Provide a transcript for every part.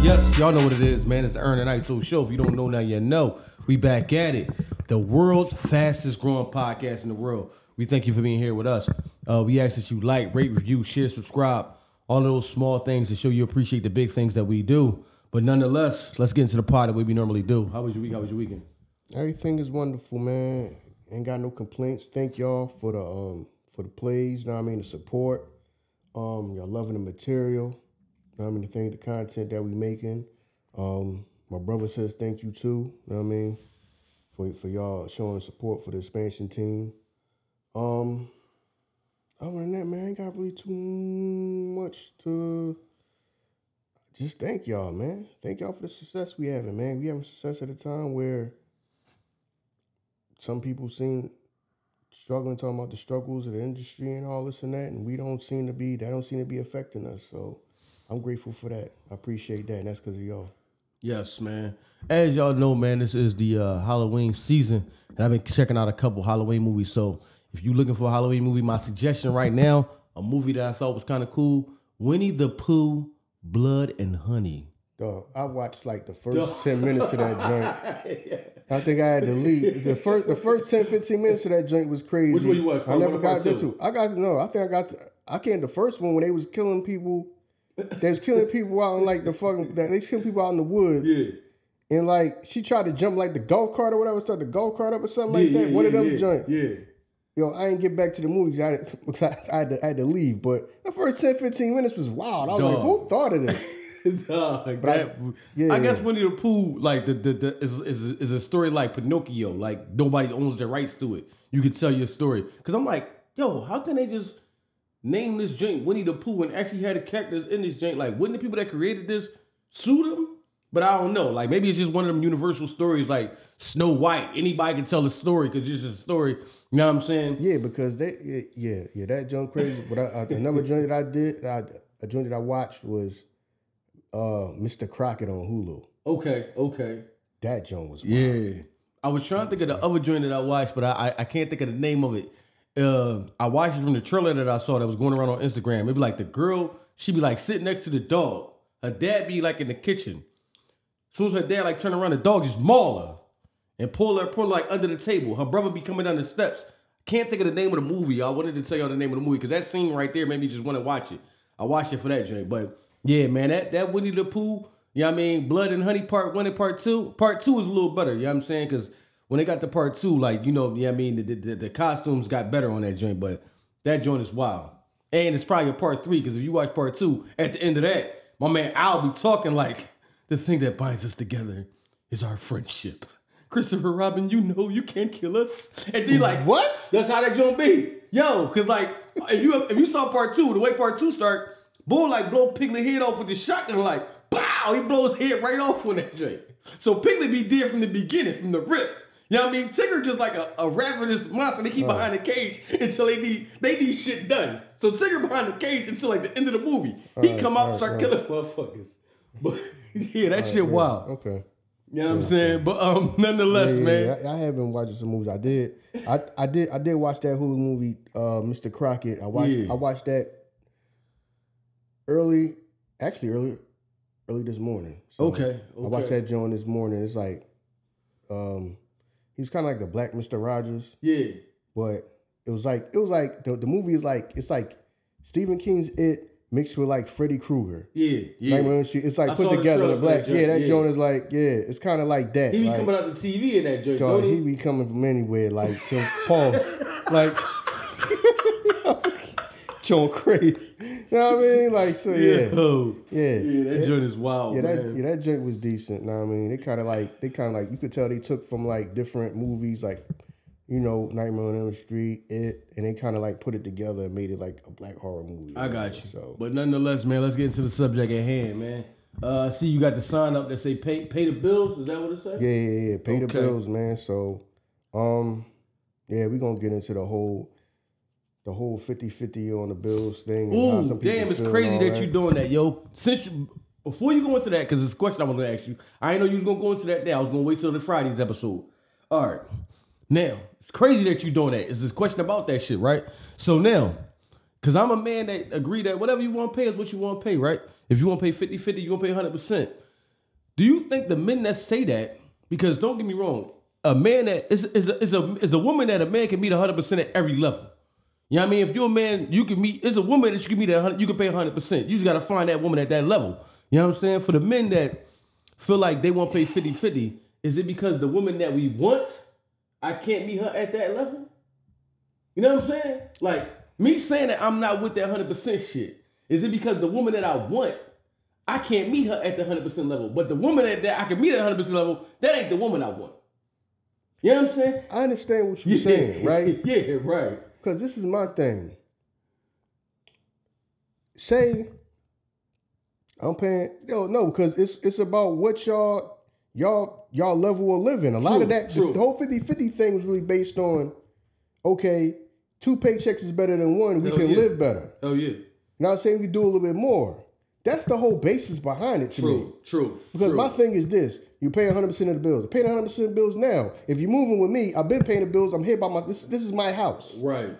Yes, y'all know what it is, man. It's the Ern and Iso show. If you don't know now, you know. We back at it. The world's fastest growing podcast in the world. We thank you for being here with us. We ask that you like, rate, review, share, subscribe. All of those small things to show you appreciate the big things that we do. But nonetheless, let's get into the pod that we normally do. How was your week? How was your weekend? Everything is wonderful, man. Ain't got no complaints. Thank y'all for the plays, you know what I mean, the support. Y'all loving the material. You know what I mean, the content that we making. My brother says thank you too, you know what I mean, for y'all showing support for the expansion team. Other than that, man, I ain't got really too much to just thank y'all, man. Thank y'all for the success we having, man. We having success at a time where some people seem struggling, talking about the struggles of the industry and all this and that, and we don't seem to be, that don't seem to be affecting us, so I'm grateful for that. I appreciate that, and that's because of y'all. Yes, man. As y'all know, man, this is the Halloween season, and I've been checking out a couple Halloween movies. So if you're looking for a Halloween movie, my suggestion right now, a movie that I thought was kind of cool, Winnie the Pooh, Blood and Honey. Dog, I watched like the first 10 minutes of that joint. Yeah. I think I had to leave. The first 10, 15 minutes of that joint was crazy. Which one you watched? I never got into. I came the first one when they was killing people. They was killing people out in like the fucking, they was killing people out in the woods. Yeah. And like she tried to jump like the golf cart or whatever, start the golf cart up or something like that. One of them joints. Yeah. Yo, I ain't get back to the movies because I had to leave. But the first 10, 15 minutes was wild. I was like, who thought of this? I guess Winnie the Pooh, like is a story like Pinocchio. Like nobody owns their rights to it. You could tell your story. Because I'm like, yo, how can they just name this drink Winnie the Pooh and actually had the characters in this drink? Like, wouldn't the people that created this sue them? But I don't know. Like, maybe it's just one of them universal stories like Snow White. Anybody can tell a story because it's just a story. You know what I'm saying? Yeah, because that junk crazy. But another joint that I did, a joint that I watched was Mr. Crockett on Hulu. Okay. That joint was wild. Yeah. I was trying to think of the other joint that I watched, but I can't think of the name of it. I watched it from the trailer that I saw that was going around on Instagram. It'd be like the girl, she'd be like sitting next to the dog. Her dad be like in the kitchen. As soon as her dad like turn around, the dog just maul her and pull her like under the table. Her brother be coming down the steps. Can't think of the name of the movie. I wanted to tell y'all the name of the movie because that scene right there made me just want to watch it. I watched it for that joint. But yeah, man, that Winnie the Pooh, you know what I mean? Blood and Honey Part 1 and Part 2. Part 2 is a little better, you know what I'm saying? Because when they got to part 2, like, you know, yeah, I mean, the costumes got better on that joint, but that joint is wild. And it's probably a part 3, because if you watch part 2, at the end of that, my man Al be talking like, the thing that binds us together is our friendship. Christopher Robin, you know you can't kill us. And then like, what? That's how that joint be. Yo, because like, if you saw part 2, the way part 2 start, Bull like blow Piglet head off with the shotgun, like, pow, he blows his head right off on that joint. So Piglet be dead from the beginning, from the rip. You know what I mean? Tigger just like a ravenous monster. They keep behind the cage until they need shit done. So Tigger behind the cage until like the end of the movie. He come out and start killing motherfuckers. But yeah, that shit wild. Okay. You know what I'm saying? But nonetheless, man. I have been watching some movies. I did watch that Hulu movie, Mr. Crockett. I watched that early this morning. So okay. I watched that John this morning. It's like he was kind of like the Black Mr. Rogers. Yeah. But it was like the movie is like, it's like Stephen King's It mixed with like Freddy Krueger. Yeah. Nightmare on Elm Street. It's like put together the black. That joint is like, it's kind of like that. He be like, coming out the TV in that joint, don't he? He be coming from anywhere, like Pulse. Like, John crazy. You know what I mean? Like, so yeah. Yeah, that joint is wild. Man. That joint was decent. You know what I mean? They kind of like you could tell they took from like different movies, like, you know, Nightmare on Elm Street, It, and they kind of like put it together and made it like a black horror movie. I got you. So. But nonetheless, man, let's get into the subject at hand, man. See, you got the sign up that say pay the bills. Is that what it says? Yeah. Pay the bills, man. So, we're gonna get into the whole 50-50 on the bills thing. Ooh, damn, it's crazy that you're doing that, yo. Since Before you go into that, because it's a question I was going to ask you. I didn't know you was going to go into that now. I was going to wait till the Friday's episode. All right. Now, it's crazy that you're doing that. It's this question about that shit, right? So now, because I'm a man that agree that whatever you want to pay is what you want to pay, right? If you want to pay 50-50, you're going to pay 100%. Do you think the men that say that, because don't get me wrong, a man that is a woman that a man can meet 100% at every level. You know what I mean? If you're a man, you can meet, it's a woman that you can meet at 100%, you can pay 100%. You just got to find that woman at that level. You know what I'm saying? For the men that feel like they won't pay 50-50, is it because the woman that we want, I can't meet her at that level? You know what I'm saying? Like, me saying that I'm not with that 100% shit, is it because the woman that I want, I can't meet her at the 100% level, but the woman that I can meet at 100% level, that ain't the woman I want? You know what I'm saying? I understand what you're saying, right? Yeah, right. Because this is my thing. Say, I'm paying, no, because it's about what y'all level of living. A lot of that, the whole 50-50 thing was really based on, okay, two paychecks is better than one. We can live better. Oh, yeah. You know what I'm saying? We do a little bit more. That's the whole basis behind it to me. True. Because my thing is this. You pay 100% of the bills. Pay 100% of the bills now. If you're moving with me, I've been paying the bills. I'm here by myself. This is my house. Right.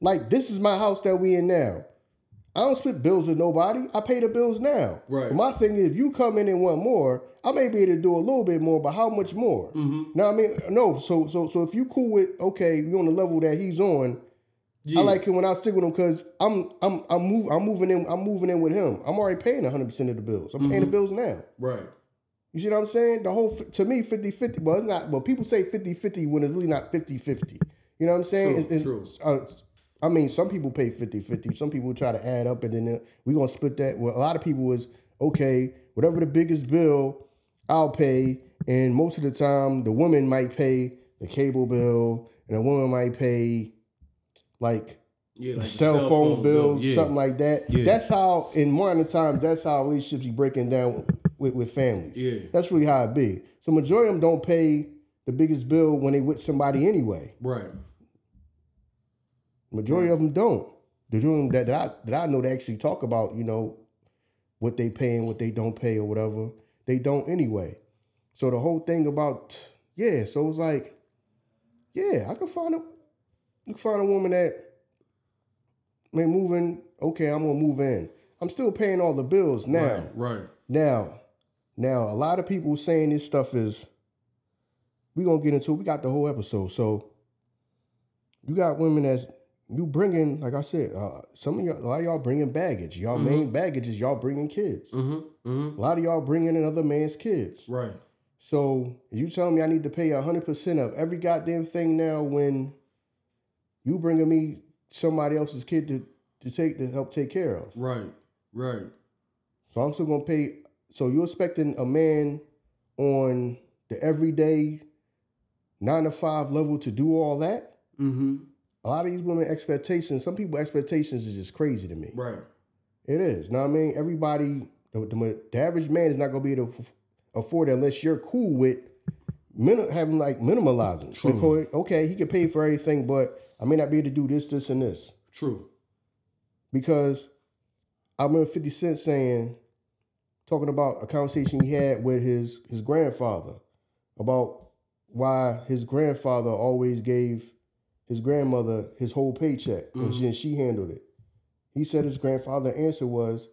Like, this is my house that we in now. I don't split bills with nobody. I pay the bills now. Right. But my thing is, if you come in and want more, I may be able to do a little bit more, but how much more? Mm-hmm. Now, I mean, no. So if you cool with, okay, you on the level that he's on, yeah. I like him when I stick with him because I'm moving in with him. I'm already paying 100% of the bills. I'm paying the bills now. Right. You see what I'm saying? The whole, to me, 50-50, well, it's not, but people say 50-50 when it's really not 50-50. You know what I'm saying? True. I mean, some people pay 50-50. Some people try to add up and then we're going to split that. Well, a lot of people is, okay, whatever the biggest bill, I'll pay. And most of the time, the woman might pay the cable bill and the woman might pay like cell phone bills, something like that. Yeah. That's how, in modern times, that's how relationships be breaking down with families. Yeah. That's really how it be. So majority of them don't pay the biggest bill when they with somebody anyway. Right. Majority of them don't. They're doing that I know they actually talk about, you know, what they pay and what they don't pay or whatever. They don't anyway. So the whole thing about, so it's like, I can find a woman that may move in. Okay, I'm going to move in. I'm still paying all the bills now. Right. Now, a lot of people saying this stuff is, we're going to get into it. We got the whole episode. So you got women that's, you bringing, like I said, a lot of y'all bringing baggage. Y'all main baggage is y'all bringing kids. A lot of y'all bringing another man's kids. Right. So you telling me I need to pay 100% of every goddamn thing now when you bringing me somebody else's kid to help take care of. Right. So I'm still gonna pay. So you're expecting a man on the everyday 9-to-5 level to do all that? Mm-hmm. A lot of these women expectations, some people expectations is just crazy to me. Right. It is. Know what I mean? Everybody, the average man is not going to be able to afford it unless you're cool with having like minimalizing. True. Because, okay, he can pay for everything, but I may not be able to do this, this, and this. True. Because I remember 50 Cent talking about a conversation he had with his grandfather about why his grandfather always gave his grandmother his whole paycheck, and she handled it. He said his grandfather's answer was,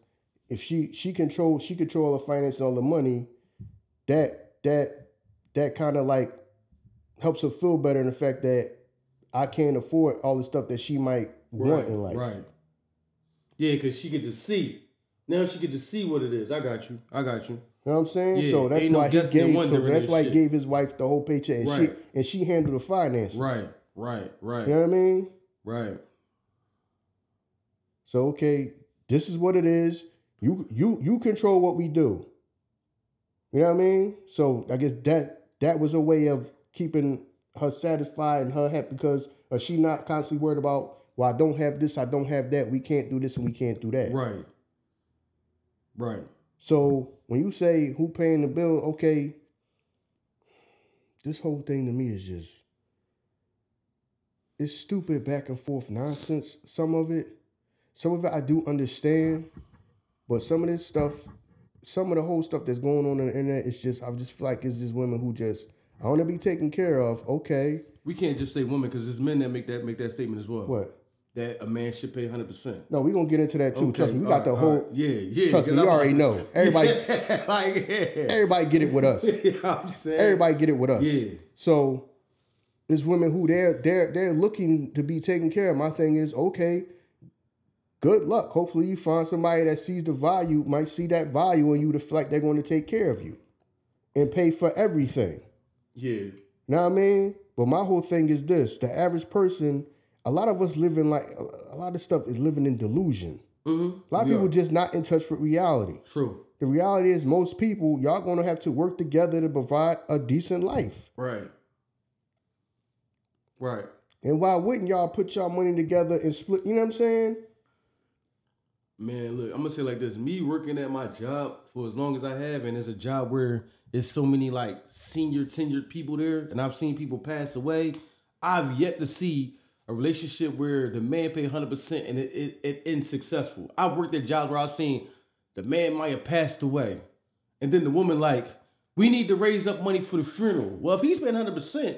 if she controlled all the finance and all the money, that kind of like helps her feel better in the fact that I can't afford all the stuff that she might want in life. Right. Yeah, because she could just see. Now she could just see what it is. I got you. You know what I'm saying? Yeah, so that's why he gave his wife the whole paycheck, and she handled the finances. Right. You know what I mean? Right. So, okay, this is what it is. You control what we do. You know what I mean? So I guess that was a way of keeping her satisfied and her happy because she not constantly worried about, well, I don't have this, I don't have that, we can't do this and we can't do that. Right. So when you say who paying the bill, okay, this whole thing to me is just... It's stupid back and forth nonsense, some of it. Some of it I do understand, but some of this stuff some of the whole stuff that's going on the internet, it's just, I just feel like it's just women who just, I want to be taken care of. Okay. We can't just say women because it's men that make that statement as well. What? That a man should pay 100%. No, we're going to get into that too. Okay. Trust me, we got the whole... Right. Yeah. Trust me, we already know. Everybody, everybody get it with us. You know what I'm saying? Everybody get it with us. Yeah. So, there's women who they're looking to be taken care of. My thing is, okay, good luck. Hopefully you find somebody that sees the value, might see that value in you to feel like they're going to take care of you and pay for everything. Yeah. Know what I mean? But my whole thing is this. The average person... A lot of us living like a lot of stuff is living in delusion. Mm-hmm. A lot of people just not in touch with reality. True. The reality is most people, y'all gonna have to work together to provide a decent life. Right. Right. And why wouldn't y'all put y'all money together and split? You know what I'm saying? Man, look, I'm gonna say like this: me working at my job for as long as I have, and it's a job where there's so many like senior tenured people there, and I've seen people pass away. I've yet to see a relationship where the man paid 100% and it ends successful. I've worked at jobs where I've seen the man might have passed away. And then the woman like, we need to raise up money for the funeral. Well, if he spent 100%,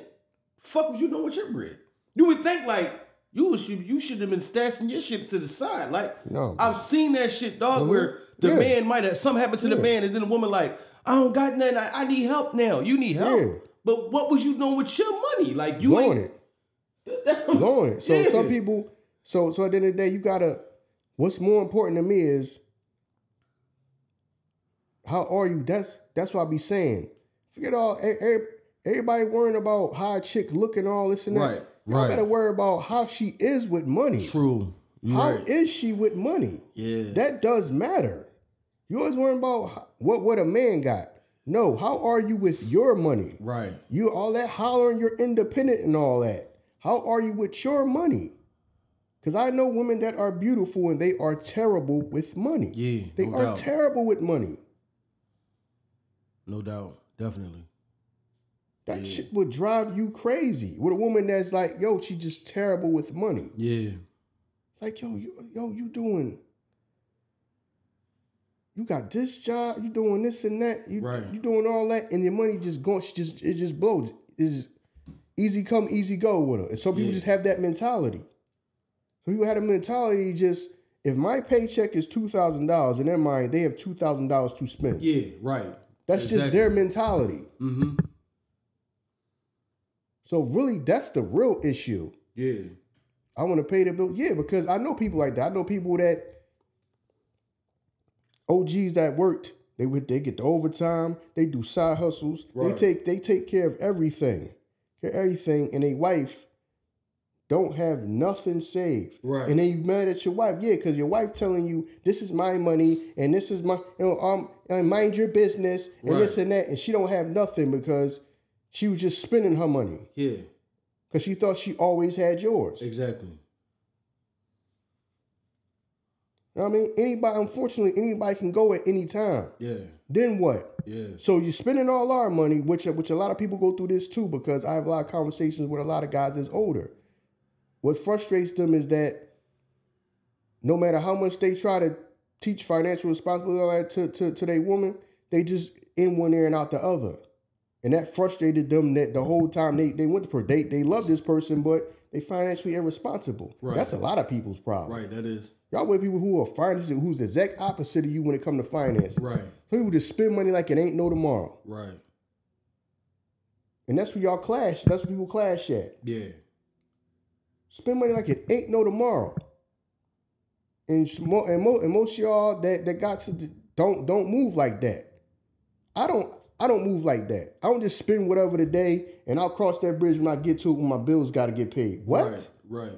fuck what you doing with your bread? You would think like, you should have been stashing your shit to the side. Like, no, I've seen that shit, dog, where the man might have, something happened to the man and then the woman like, I don't got nothing, I need help now. You need help. Yeah. But what was you doing with your money? Like, you ain't it. Going. So some people, so at the end of the day, you gotta, what's more important to me is how are you? That's what I be saying. Forget all everybody worrying about how a chick looking, all this and that. Right. Y'all gotta worry about how she is with money. True. How is she with money? Yeah. That does matter. You always worrying about what a man got. No, how are you with your money? Right. You all that hollering, you're independent and all that. How are you with your money? Because I know women that are beautiful and they are terrible with money. Yeah, they no are doubt. Terrible with money. No doubt, definitely. That shit would drive you crazy with a woman that's like, yo, she just terrible with money. Yeah, it's like, yo, you doing? You got this job, you doing this and that, you doing all that, and your money just going, it just blows. It's easy come, easy go with her. And some people just have that mentality. Some people had a mentality just, if my paycheck is $2,000, in their mind, they have $2,000 to spend. Yeah, right. That's just their mentality. Mm-hmm. So really, that's the real issue. Yeah. I want to pay the bill. Yeah, because I know people like that. I know people that, OGs that worked, they get the overtime, they do side hustles, they take care of everything. And a wife don't have nothing saved. Right. And then you mad at your wife. Yeah, because your wife telling you, this is my money, and this is my, and mind your business, and this and that. And she don't have nothing because she was just spending her money. Yeah. Because she thought she always had yours. Exactly. You know what I mean? Unfortunately, anybody can go at any time. Yeah. Then what? Yeah. So you're spending all our money, which a lot of people go through this too, because I have a lot of conversations with a lot of guys that's older. What frustrates them is that no matter how much they try to teach financial responsibility to their woman, they just in one ear and out the other. And that frustrated them that the whole time they went to date, they love this person, but they financially irresponsible. Right. That's a lot of people's problem. Right, that is. Y'all with people who are financially, who's the exact opposite of you when it comes to finances. Right. Some people just spend money like it ain't no tomorrow. Right. And that's where y'all clash. That's where people clash at. Yeah. Spend money like it ain't no tomorrow. And most of y'all that got to don't move like that. I don't move like that. I don't just spend whatever today and I'll cross that bridge when I get to it when my bills got to get paid. What? Right.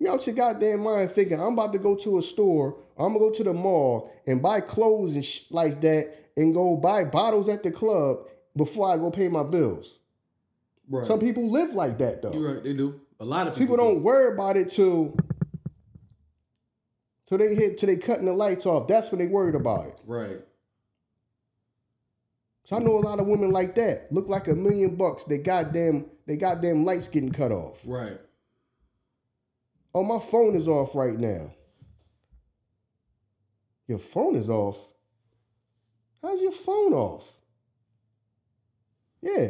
You out your goddamn mind thinking, I'm about to go to a store, I'm going to go to the mall and buy clothes and shit like that and go buy bottles at the club before I go pay my bills. Right. Some people live like that, though. You're right, they do. A lot of people don't worry about it till they cutting the lights off. That's when they worried about it. Right. So I know a lot of women like that. Look like $1 million. They goddamn lights getting cut off. Right. Oh, my phone is off right now. Your phone is off? How's your phone off? Yeah.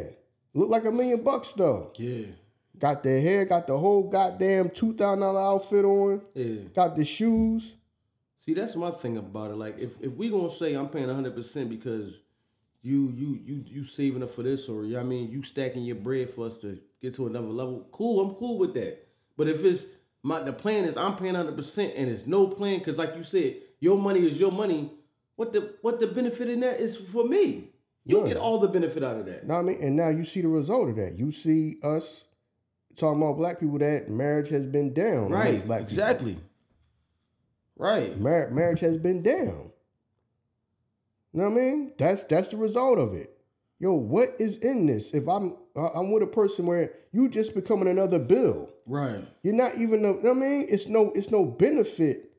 Look like $1 million though. Yeah. Got their hair, got the whole goddamn $2,000 outfit on. Yeah. Got the shoes. See, that's my thing about it. Like, if we gonna say I'm paying 100% because you saving up for this, or I mean, you stacking your bread for us to get to another level. Cool, I'm cool with that. But if it's the plan is I'm paying 100% and it's no plan, because like you said, your money is your money. What the benefit in that is for me? You get all the benefit out of that. Know what I mean? And now you see the result of that. You see us talking about black people that marriage has been down. Right, black exactly. People. Right. Marriage has been down. You know what I mean? That's the result of it. Yo, what is in this? If I'm with a person where you just becoming another bill. Right. You're not even, you know what I mean? It's no benefit.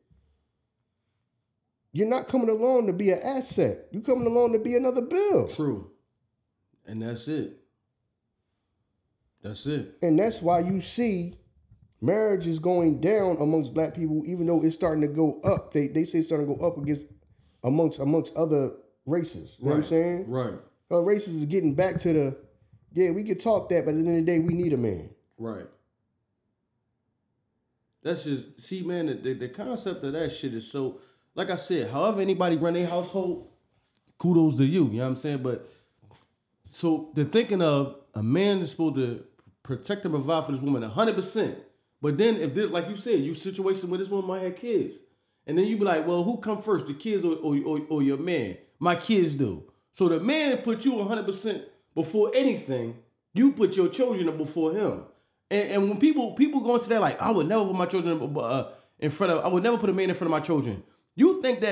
You're not coming along to be an asset. You're coming along to be another bill. True. And that's it. That's it. And that's why you see marriage is going down amongst black people, even though it's starting to go up. They say it's starting to go up amongst other races. You know what I'm saying? Right. Other races is getting back to the, yeah, we could talk that, but at the end of the day, we need a man. Right. That's just, see, man, the concept of that shit is so, like I said, however anybody run their household, kudos to you. You know what I'm saying? But, so they're thinking of a man is supposed to protect and provide for this woman 100%. But then if this, like you said, you situation where this woman might have kids. And then you be like, well, who come first, the kids or your man? My kids do. So the man put you 100% before anything. You put your children up before him. And when people go into that, like, I would never put my children in front of, I would never put a man in front of my children. You think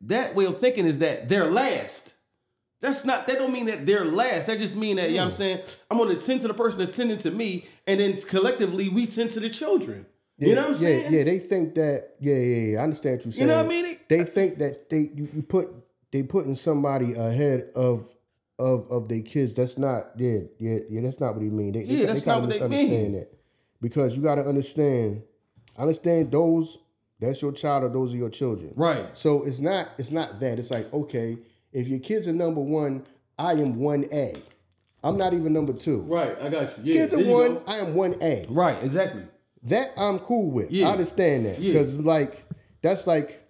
that way of thinking is that they're last. That's not, that don't mean that they're last. That just mean that, you know what I'm saying? I'm going to tend to the person that's tending to me, and then collectively we tend to the children. Yeah, you know what I'm saying? Yeah, they think that, yeah, I understand what you're saying. You know what I mean? They think that they putting somebody ahead of their kids. That's not, that's not what he mean. They that's not what they mean. That. Because you got to understand those, that's your child or those are your children. Right. So it's not that. It's like, okay, if your kids are number one, I am 1A. I'm not even number two. Right, I got you. Yeah, kids are one, I am 1A. Right, exactly. That I'm cool with. Yeah. I understand that. Because, like, that's like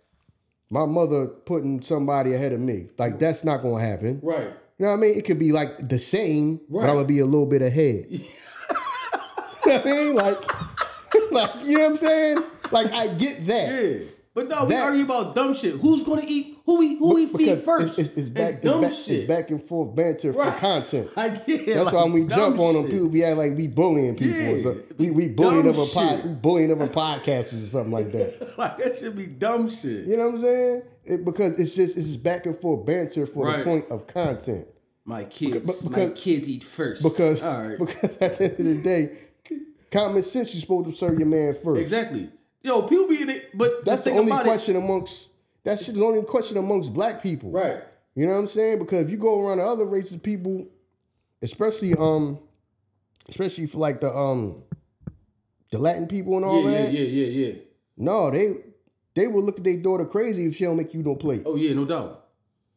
my mother putting somebody ahead of me. Like, that's not going to happen. Right. You know what I mean? It could be, like, the same, but I'm going to be a little bit ahead. You know what I mean? Like, you know what I'm saying? Like, I get that. Yeah. But no, we argue about dumb shit. Who's going to eat? Who we feed first? It's back and forth banter for content. I get it. That's like why when we jump on them, people be acting like we bullying people. Yeah. Or something. We bullying other podcasters or something like that. Like that should be dumb shit. You know what I'm saying? Because it's just back and forth banter for the point of content. My kids eat first. Because at the end of the day, common sense, you're supposed to serve your man first. Exactly. Yo, people be in it, but that's the only question amongst that shit's the only question amongst black people. Right. You know what I'm saying? Because if you go around to other races of people, especially for like the Latin people and all that. Yeah. No, they will look at their daughter crazy if she don't make you no plate. Oh yeah, no doubt.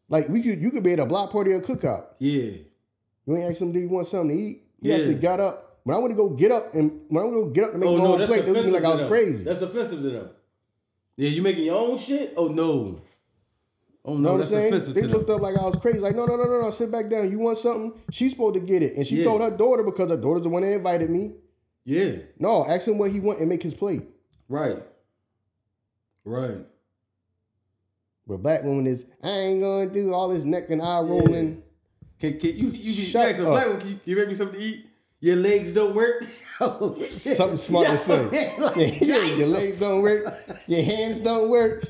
Like you could be at a block party or a cookout. Yeah. You ain't ask them, do you want something to eat? He actually got up. When I want to go get up and to make my own plate, they look at me like I was crazy. That's offensive to them. Yeah, you making your own shit? Oh no. Oh no, that's offensive to them. They looked up like I was crazy. Like, no, sit back down. You want something? She's supposed to get it. And she told her daughter because her daughter's the one that invited me. Yeah. No, ask him what he want and make his plate. Right. Right. But black woman is, I ain't gonna do all this neck and eye rolling. Can you ask a black woman, can you make me something to eat? Your legs don't work. Something smart to say. Like, your legs don't work. Your hands don't work.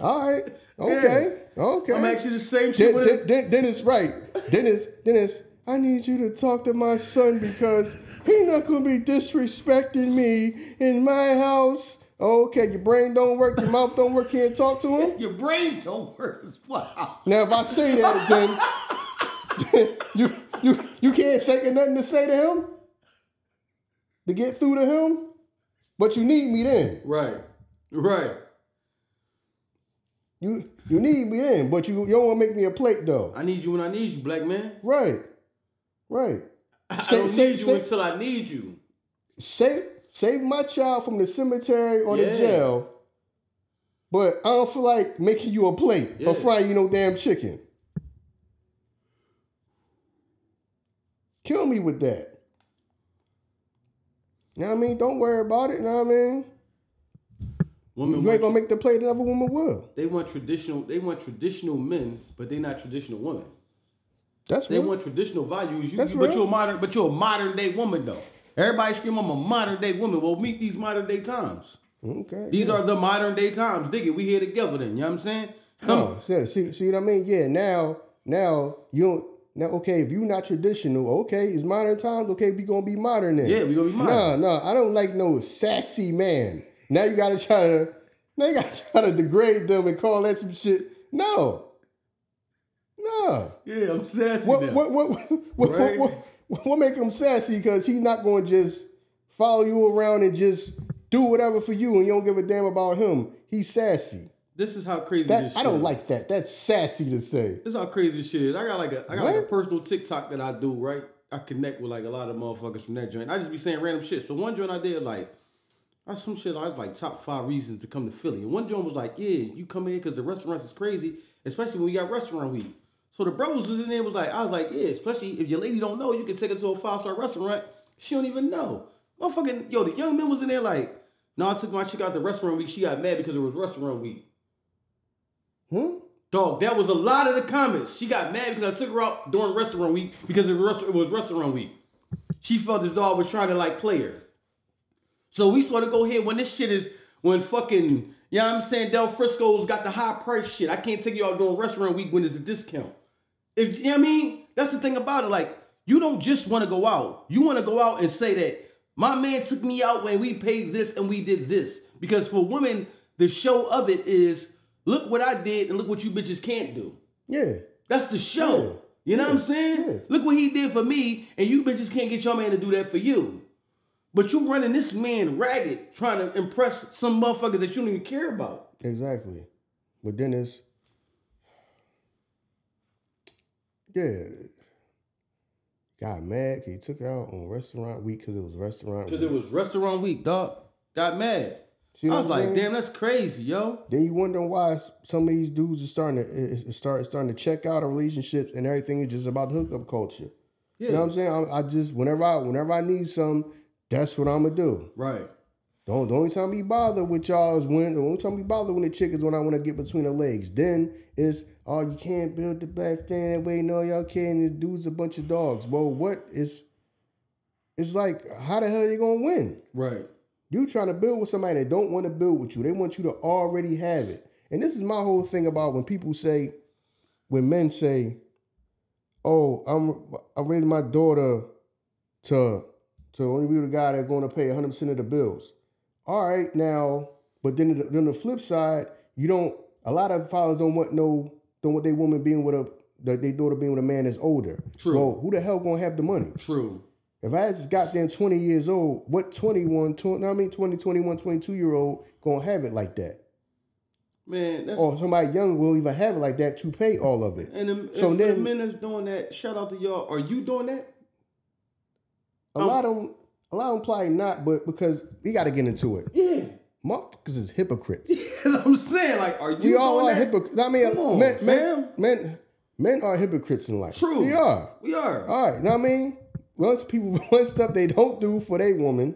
All right. Okay. Yeah. Okay. I'm actually the same shit with it. Dennis, right. Dennis, I need you to talk to my son because he's not going to be disrespecting me in my house. Okay, your brain don't work, your mouth don't work, can't talk to him? Your brain don't work. Wow. Now, if I say that, then... you can't think of nothing to say to him? To get through to him? But you need me then. Right. You need me then, but you don't want to make me a plate though. I need you when I need you, black man. Right, right. I don't need you until I need you. Save my child from the cemetery or the jail, but I don't feel like making you a plate or frying you no damn chicken. Kill me with that. You know what I mean? Don't worry about it. You know what I mean? Women you ain't gonna make the play that other woman will. They want traditional men, but they not traditional women. That's right. They want traditional values. But you're a modern day woman though. Everybody scream, I'm a modern day woman. Well, meet these modern day times. Okay. These are the modern day times. Dig it. We here together then. You know what I'm saying? Oh, see what I mean? Yeah. Now you don't. Now, okay, if you not traditional, okay, it's modern times, okay, we gonna be modern then. Yeah, we gonna be modern. Nah, I don't like no sassy man. Now you gotta try to degrade them and call that some shit. No. Yeah, I'm sassy now. What make him sassy? Because he's not gonna just follow you around and just do whatever for you, and you don't give a damn about him. He's sassy. This is how crazy this shit is. I don't like that. That's sassy to say. This is how crazy this shit is. I got like a personal TikTok that I do, right? I connect with like a lot of motherfuckers from that joint. I just be saying random shit. So one joint I did like, I was like top 5 reasons to come to Philly. And one joint was like, yeah, you come in because the restaurants is crazy, especially when we got restaurant week. So the brothers was in there I was like, yeah, especially if your lady don't know, you can take her to a 5-star restaurant. She don't even know. Motherfucking, yo, the young men was in there like, no, I took my chick out the restaurant week. She got mad because it was restaurant week. Dog, that was a lot of the comments. She got mad because I took her out during restaurant week because it was restaurant week. She felt this dog was trying to like play her. So we sort of go here when fucking, you know what I'm saying, Del Frisco's got the high price shit. I can't take you out during restaurant week when there's a discount. If, you know what I mean? That's the thing about it. Like, you don't just want to go out. You want to go out and say that my man took me out when we paid this and we did this. Because for women, the show of it is, look what I did and look what you bitches can't do. Yeah. That's the show. Yeah. You know what I'm saying? Yeah. Look what he did for me and you bitches can't get your man to do that for you. But you running this man ragged trying to impress some motherfuckers that you don't even care about. Exactly. But then it's... Yeah. Got mad. He took her out on restaurant week because it was restaurant week. Because it was restaurant week, dog. Got mad. I was like, damn, that's crazy, yo. Then you wonder why some of these dudes are starting to check out of relationships and everything is just about the hookup culture. Yeah. You know what I'm saying? I just whenever I need something, that's what I'm gonna do. Right. The only time we bother with y'all is when the only time we bother with the chick is when I want to get between her legs. Then it's you can't build the black thing that way. No, y'all can't. This dude's a bunch of dogs. Well, what is? It's like how the hell are you gonna win? Right. You trying to build with somebody that don't want to build with you. They want you to already have it. And this is my whole thing about when men say, oh, I'm raising my daughter to only be the guy that's going to pay 100% of the bills. All right, now, but then the flip side, a lot of fathers don't want their woman being their daughter being with a man that's older. True. Well, who the hell going to have the money? True. If I just got them 20 years old, what 21, 22-year-old going to have it like that? Man, that's... Or somebody young will even have it like that to pay all of it. And the men that's doing that, shout out to y'all. Are you doing that? A lot of them probably not, but because we got to get into it. Yeah. Motherfuckers is hypocrites. That's what I'm saying. Like, are you doing that? We all are hypocrites. I mean, men are hypocrites in life. True. We are. All right, you know what I mean? Once stuff they don't do for their woman,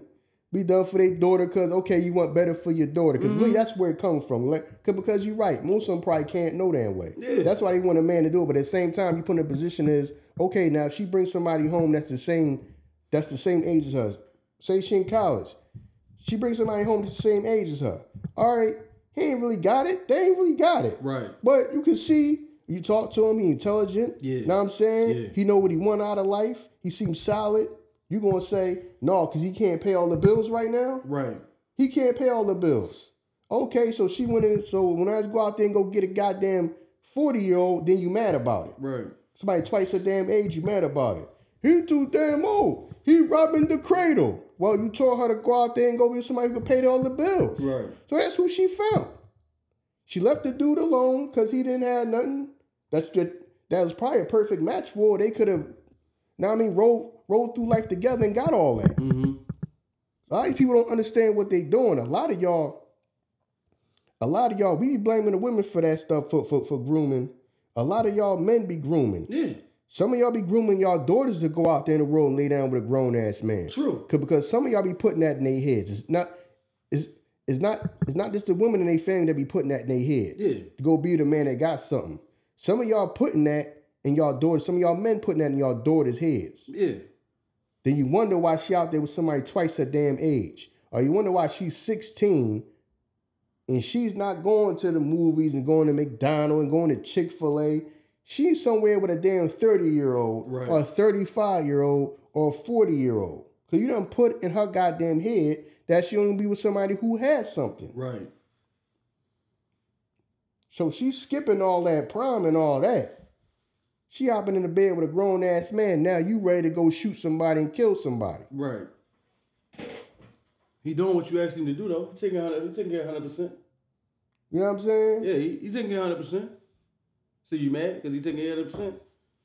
be done for their daughter because, okay, you want better for your daughter. Because really, that's where it comes from. Like, because you're right. Most of them probably can't know that way. Yeah. That's why they want a man to do it. But at the same time, you put in a position is, okay, now if she brings somebody home that's the same age as her. Say she in college. She brings somebody home that's the same age as her. All right, he ain't really got it. They ain't really got it. Right. But you can see, you talk to him, he intelligent. Yeah. Know what I'm saying? Yeah. He know what he want out of life. He seems solid. You gonna say, no, because he can't pay all the bills right now? Right. He can't pay all the bills. Okay, so she went in, so when I go out there and go get a goddamn 40-year-old, then you mad about it. Right. Somebody twice her damn age, you mad about it. He too damn old. He robbing the cradle. Well, you told her to go out there and go get somebody who could pay all the bills. Right. So that's who she found. She left the dude alone because he didn't have nothing. That was probably a perfect match for her. They could have, rolled through life together and got all that. Mm-hmm. A lot of these people don't understand what they're doing. A lot of y'all, we be blaming the women for that stuff, for grooming. A lot of y'all men be grooming. Yeah. Some of y'all be grooming y'all daughters to go out there in the world and lay down with a grown-ass man. True. Because some of y'all be putting that in their heads. It's not just the women in their family that be putting that in their head. Yeah. To go be the man that got something. Some of y'all putting that in y'all daughters. Some of y'all men putting that in y'all daughters' heads. Yeah. Then you wonder why she out there with somebody twice her damn age. Or you wonder why she's 16 and she's not going to the movies and going to McDonald's and going to Chick-fil-A. She's somewhere with a damn 30-year-old right. or a 35-year-old or a 40-year-old. Because you done put in her goddamn head that she only be with somebody who has something. Right. So she's skipping all that prom and all that. She hopping in the bed with a grown-ass man. Now you ready to go shoot somebody and kill somebody. Right. He doing what you asked him to do, though. He's taking care of 100%. You know what I'm saying? Yeah, he's taking care of 100%. So you mad because he's taking care of 100%?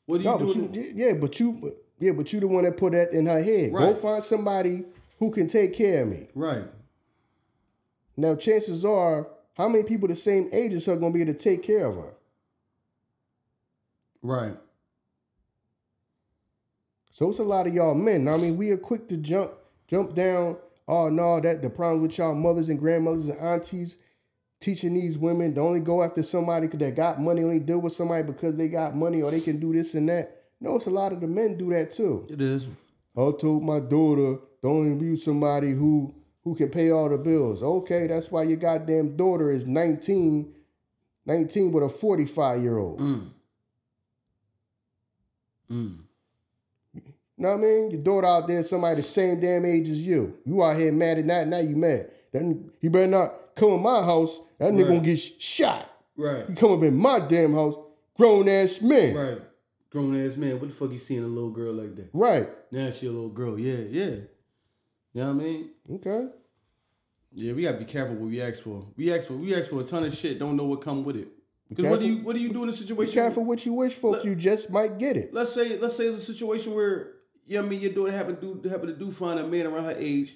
What do you do? But you the one that put that in her head. Right. Go find somebody who can take care of me. Right. Now, chances are, how many people the same age as her are going to be able to take care of her? Right. So it's a lot of y'all men. I mean, we are quick to jump down. Oh no, that the problem with y'all mothers and grandmothers and aunties teaching these women to only go after somebody that got money, only deal with somebody because they got money or they can do this and that. No, it's a lot of the men do that too. It is. I told my daughter, don't be somebody who can pay all the bills. Okay, that's why your goddamn daughter is 19 with a 45-year-old. You know what I mean? Your daughter out there, somebody the same damn age as you. You out here mad at night, now you mad. Then you better not come in my house. That nigga gonna get shot. Right. You come up in my damn house, grown ass man. Right. Grown ass man. What the fuck you seeing a little girl like that? Right. Now she a little girl. Yeah, yeah. You know what I mean? Okay. Yeah, we gotta be careful what we ask for. We ask for a ton of shit. Don't know what come with it. Because what do you do in a situation? Be careful what you wish for. You just might get it. Let's say it's a situation where your daughter happen to find a man around her age.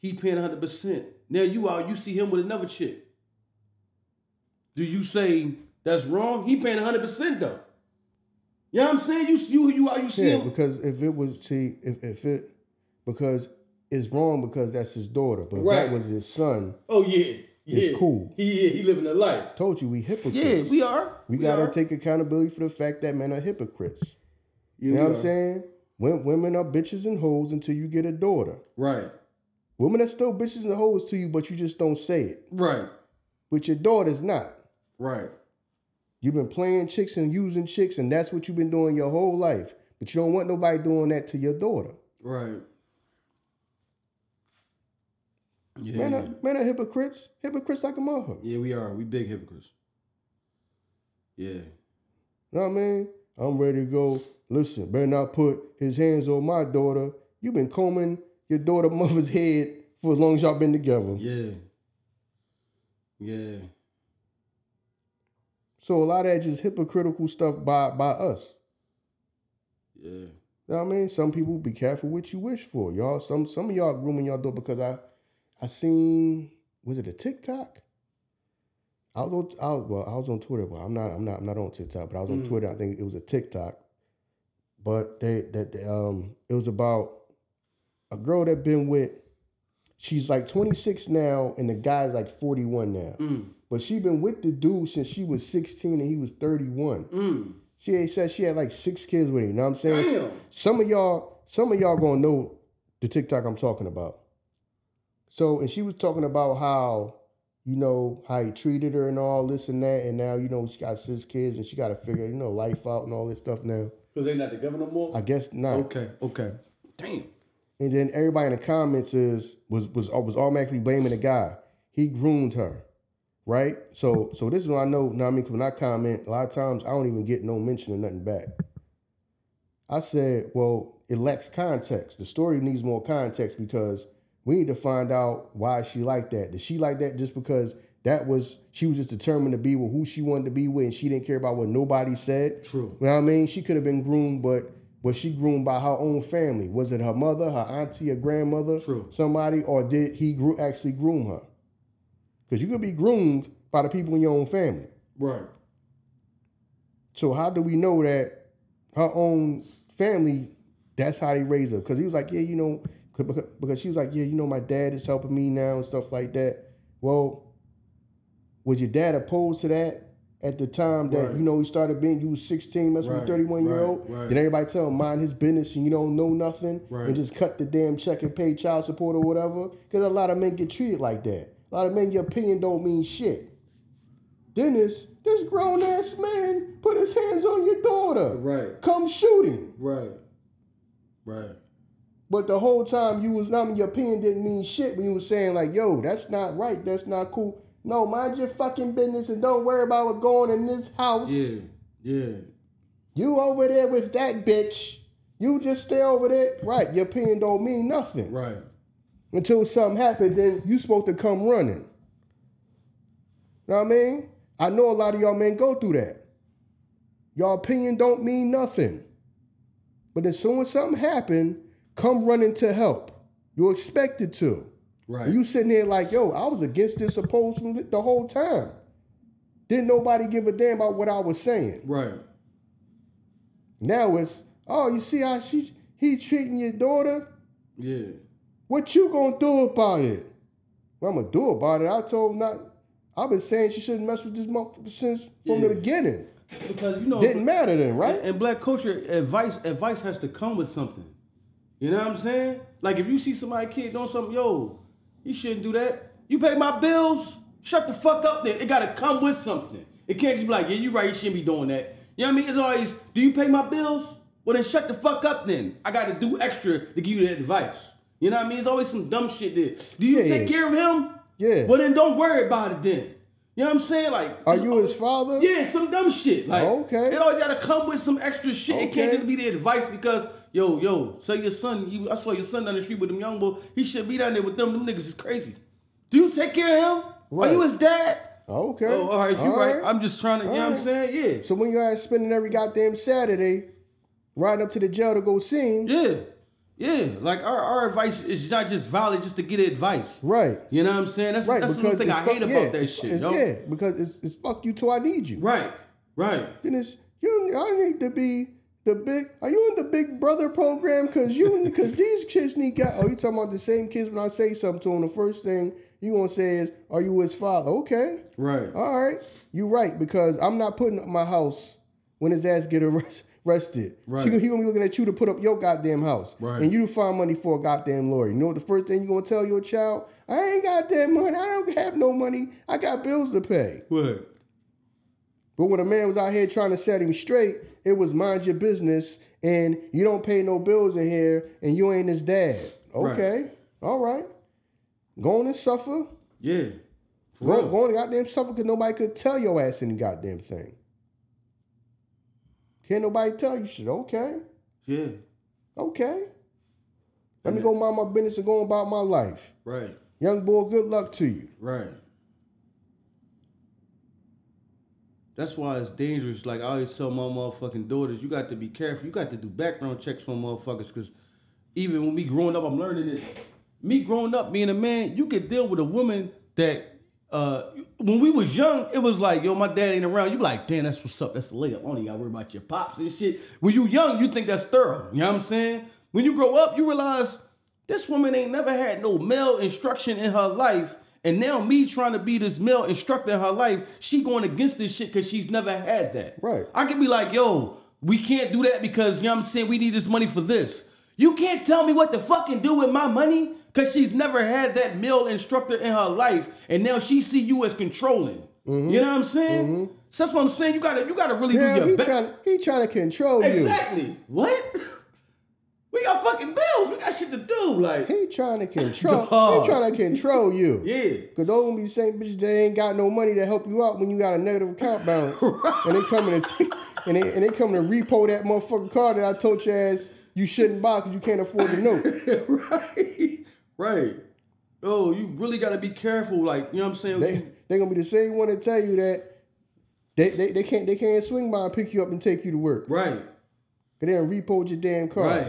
He paying 100%. Now you see him with another chick. Do you say that's wrong? He paying 100% though. You know what I'm saying? You see him because because it's wrong because that's his daughter, but right. That was his son. Oh yeah. Yeah. It's cool. Yeah, he living a life. Told you, we hypocrites. Yeah, we are. We got to take accountability for the fact that men are hypocrites. You know what I'm saying? Women are bitches and hoes until you get a daughter. Right. Women are still bitches and hoes to you, but you just don't say it. Right. But your daughter's not. Right. You've been playing chicks and using chicks, and that's what you've been doing your whole life. But you don't want nobody doing that to your daughter. Right. Yeah. Men are hypocrites. Hypocrites like a motherfucker. Yeah, we are. We big hypocrites. Yeah. Know what I mean? I'm ready to go. Listen, better not put his hands on my daughter. You've been combing your daughter mother's head for as long as y'all been together. Yeah. Yeah. So a lot of that just hypocritical stuff by us. Yeah. Know what I mean? Some people, be careful what you wish for. Y'all, some of y'all grooming y'all daughter because I seen, was it a TikTok? I was on Twitter, but I'm not on TikTok, but I was on Twitter. I think it was a TikTok. But it was about a girl that been with, she's like 26 now and the guy's like 41 now. But she been with the dude since she was 16 and he was 31. She said she had like 6 kids with him. You know what I'm saying? Damn. Some of y'all gonna know the TikTok I'm talking about. So, and she was talking about how, how he treated her and all this and that. And now, she got 6 kids and she got to figure, life out and all this stuff now. Because they're not together no more? I guess not. Okay. Damn. And then everybody in the comments was automatically blaming the guy. He groomed her, right? So this is what I know. Now, when I comment, a lot of times I don't even get no mention or nothing back. I said, well, it lacks context. The story needs more context because we need to find out why she like that. Did she like that just because That was, she was just determined to be with who she wanted to be with, and she didn't care about what nobody said. True. You know what I mean? She could have been groomed, but was she groomed by her own family? Was it her mother, her auntie, her grandmother, true, somebody, or did he actually groom her? Because you could be groomed by the people in your own family. Right. So how do we know that her own family, that's how they raise her? Because he was like, yeah, you know, because she was like, yeah, you know, my dad is helping me now and stuff like that. Well, was your dad opposed to that at the time that, right, you know, he started being, you was 16, messing with a 31-year-old? Right. Did everybody tell him, mind his business and you don't know nothing? Right. And just cut the damn check and pay child support or whatever? Because a lot of men get treated like that. A lot of men, your opinion don't mean shit. Then this grown-ass man put his hands on your daughter. Right. Come shoot him. Right. Right. But the whole time you was, I mean, your opinion didn't mean shit when you was saying like, yo, that's not right, that's not cool. No, mind your fucking business and don't worry about what's going in this house. Yeah, yeah. You over there with that bitch. You just stay over there. Right, your opinion don't mean nothing. Right. Until something happened, then you supposed to come running. Know what I mean? I know a lot of y'all men go through that. Your opinion don't mean nothing. But as soon as something happened, come running to help. You're expected to. Right. You sitting there like, yo, I was against this, opposed from the whole time. Didn't nobody give a damn about what I was saying. Right. Now it's, oh, you see how he treating your daughter? Yeah. What you gonna do about it? What I'm gonna do about it? I told him not. I've been saying she shouldn't mess with this motherfucker since from the beginning. Because you know, didn't matter then, right? And black culture, advice has to come with something. You know what I'm saying? Like if you see somebody kid doing something, yo, you shouldn't do that. You pay my bills? Shut the fuck up then. It gotta come with something. It can't just be like, yeah, you right, you shouldn't be doing that. You know what I mean? It's always, do you pay my bills? Well then shut the fuck up then. I gotta do extra to give you that advice. You know what I mean? It's always some dumb shit there. Do you take care of him? Yeah. Well then don't worry about it then. You know what I'm saying? Like, are you his father? Yeah, some dumb shit. Like, okay. It always gotta come with some extra shit. Okay. It can't just be the advice because Yo, say your son, I saw your son down the street with them young boy. He should be down there with them. Them niggas is crazy. Do you take care of him? Right. Are you his dad? Okay. Oh, all right, you right. I'm just trying to, you know what I'm saying? Yeah. So when you're spending every goddamn Saturday riding up to the jail to go see him. Yeah. Yeah. Like our advice is not just valid just to get advice. Right. You know what I'm saying? That's, right, that's the thing I hate about that shit. Yeah, because it's fuck you till I need you. Right. Right. Then it's, I need to be... Are you in the Big Brother program? Cause these kids need guys. Oh, you talking about the same kids when I say something to them? The first thing you gonna say is, "Are you his father?" Okay, right, all right, you right. Because I'm not putting up my house when his ass get arrested. Right, he gonna be looking at you to put up your goddamn house, right? And you find money for a goddamn lawyer. You know what the first thing you gonna tell your child? I ain't got that money. I don't have no money. I got bills to pay. What? But when a man was out here trying to set him straight, it was mind your business and you don't pay no bills in here and you ain't his dad. Okay. Right. All right. Go on and suffer. Yeah. Go on and goddamn suffer because nobody could tell your ass any goddamn thing. Can't nobody tell you shit. Okay. Yeah. Okay. Let me go mind my business and go about my life. Right. Young boy, good luck to you. Right. That's why it's dangerous. Like I always tell my motherfucking daughters, you got to be careful. You got to do background checks on motherfuckers because even when me growing up, I'm learning this. Me growing up, being a man, you could deal with a woman that when we was young, it was like, yo, my dad ain't around. You be like, damn, that's what's up. That's the layup. I don't even got to worry about your pops and shit. When you young, you think that's thorough. You know what I'm saying? When you grow up, you realize this woman ain't never had no male instruction in her life. And now me trying to be this male instructor in her life, she going against this shit because she's never had that. Right. I can be like, yo, we can't do that because, you know what I'm saying, we need this money for this. You can't tell me what to fucking do with my money because she's never had that male instructor in her life. And now she see you as controlling. Mm-hmm. You know what I'm saying? Mm-hmm. So that's what I'm saying. You gotta really do your best. He trying to control you. Exactly. What? We got fucking bills. We got shit to do. Like he trying to control. He trying to control you. Yeah. Cause those gonna be the same bitches that ain't got no money to help you out when you got a negative account balance, right. And they coming to and they coming to repo that motherfucking car that I told your ass you shouldn't buy because you can't afford the note. Right. Right. Oh, you really gotta be careful. Like you know what I'm saying. They, They're gonna be the same one that tell you that they can't swing by and pick you up and take you to work. Right. They done repoed your damn car. Right.